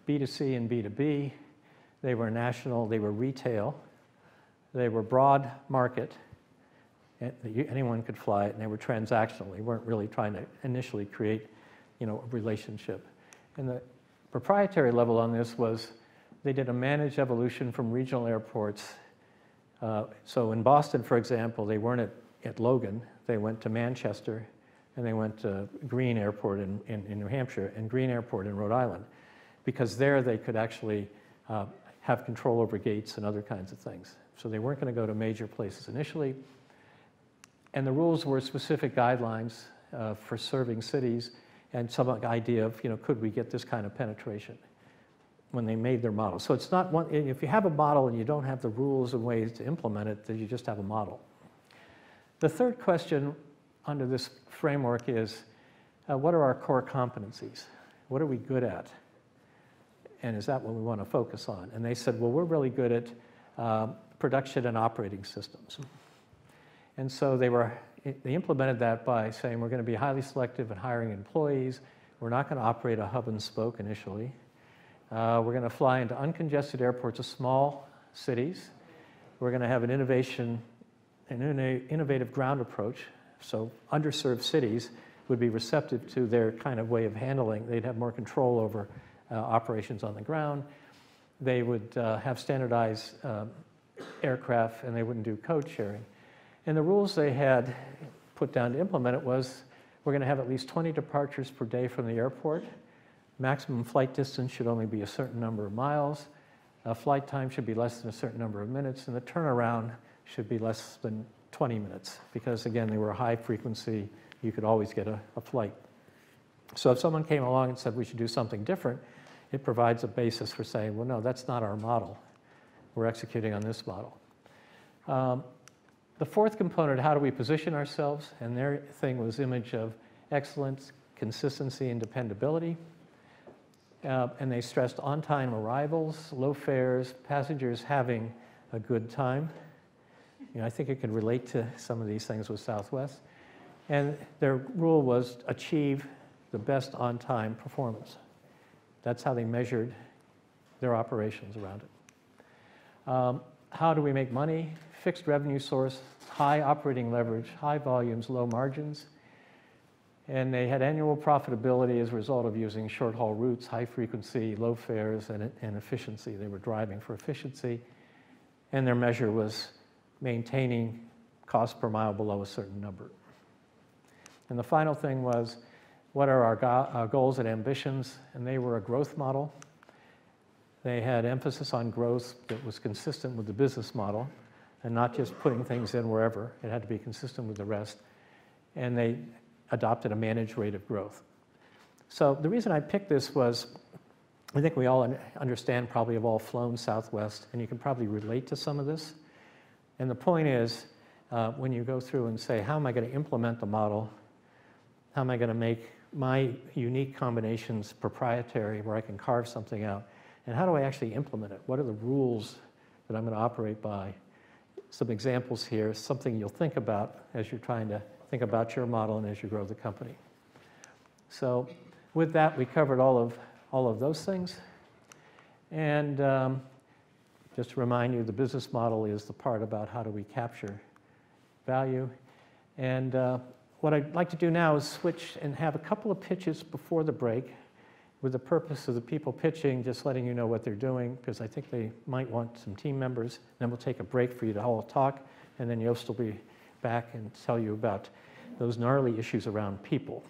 B2C and B2B. They were national. They were retail. They were broad market. Anyone could fly it, and they were transactional. They weren't really trying to initially create, a relationship. And the proprietary level on this was they did a managed evolution from regional airports. So in Boston, for example, they weren't at Logan. They went to Manchester. And they went to Greene Airport in New Hampshire and Greene Airport in Rhode Island, because there they could actually have control over gates and other kinds of things. So they weren't going to go to major places initially. And the rules were specific guidelines for serving cities and some idea of, could we get this kind of penetration when they made their model. So it's not one, if you have a model and you don't have the rules and ways to implement it, then you just have a model. The third question under this framework is, what are our core competencies? What are we good at? And is that what we want to focus on? And they said, well, we're really good at production and operating systems. And so they implemented that by saying, we're going to be highly selective in hiring employees. We're not going to operate a hub and spoke initially. We're going to fly into uncongested airports of small cities. We're going to have an innovative ground approach. So underserved cities would be receptive to their kind of way of handling. They'd have more control over operations on the ground. They would have standardized aircraft, and they wouldn't do code sharing. And the rules they had put down to implement it was, we're going to have at least 20 departures per day from the airport. Maximum flight distance should only be a certain number of miles. Flight time should be less than a certain number of minutes, and the turnaround should be less than 20 minutes, because again, they were high frequency. You could always get a flight. So if someone came along and said we should do something different, it provides a basis for saying, well, no, that's not our model. We're executing on this model. The fourth component, how do we position ourselves? And their thing was image of excellence, consistency, and dependability. And they stressed on-time arrivals, low fares, passengers having a good time. I think it could relate to some of these things with Southwest. And their rule was achieve the best on-time performance. That's how they measured their operations around it. How do we make money? Fixed revenue source, high operating leverage, high volumes, low margins. And they had annual profitability as a result of using short-haul routes, high frequency, low fares, and efficiency. They were driving for efficiency. And their measure was maintaining cost per mile below a certain number. And the final thing was, what are our goals and ambitions? And they were a growth model. They had emphasis on growth that was consistent with the business model and not just putting things in wherever. It had to be consistent with the rest. And they adopted a managed rate of growth. So the reason I picked this was, I think we all understand, probably have all flown Southwest, and you can probably relate to some of this. And the point is, when you go through and say, how am I going to implement the model? How am I going to make my unique combinations proprietary where I can carve something out? And how do I actually implement it? What are the rules that I'm going to operate by? Some examples here, something you'll think about as you're trying to think about your model and as you grow the company. So with that, we covered all of those things. And just to remind you, the business model is the part about how do we capture value. And what I'd like to do now is switch and have a couple of pitches before the break with the purpose of the people pitching, just letting you know what they're doing, because I think they might want some team members. Then we'll take a break for you to all talk, and then you'll still be back and tell you about those gnarly issues around people.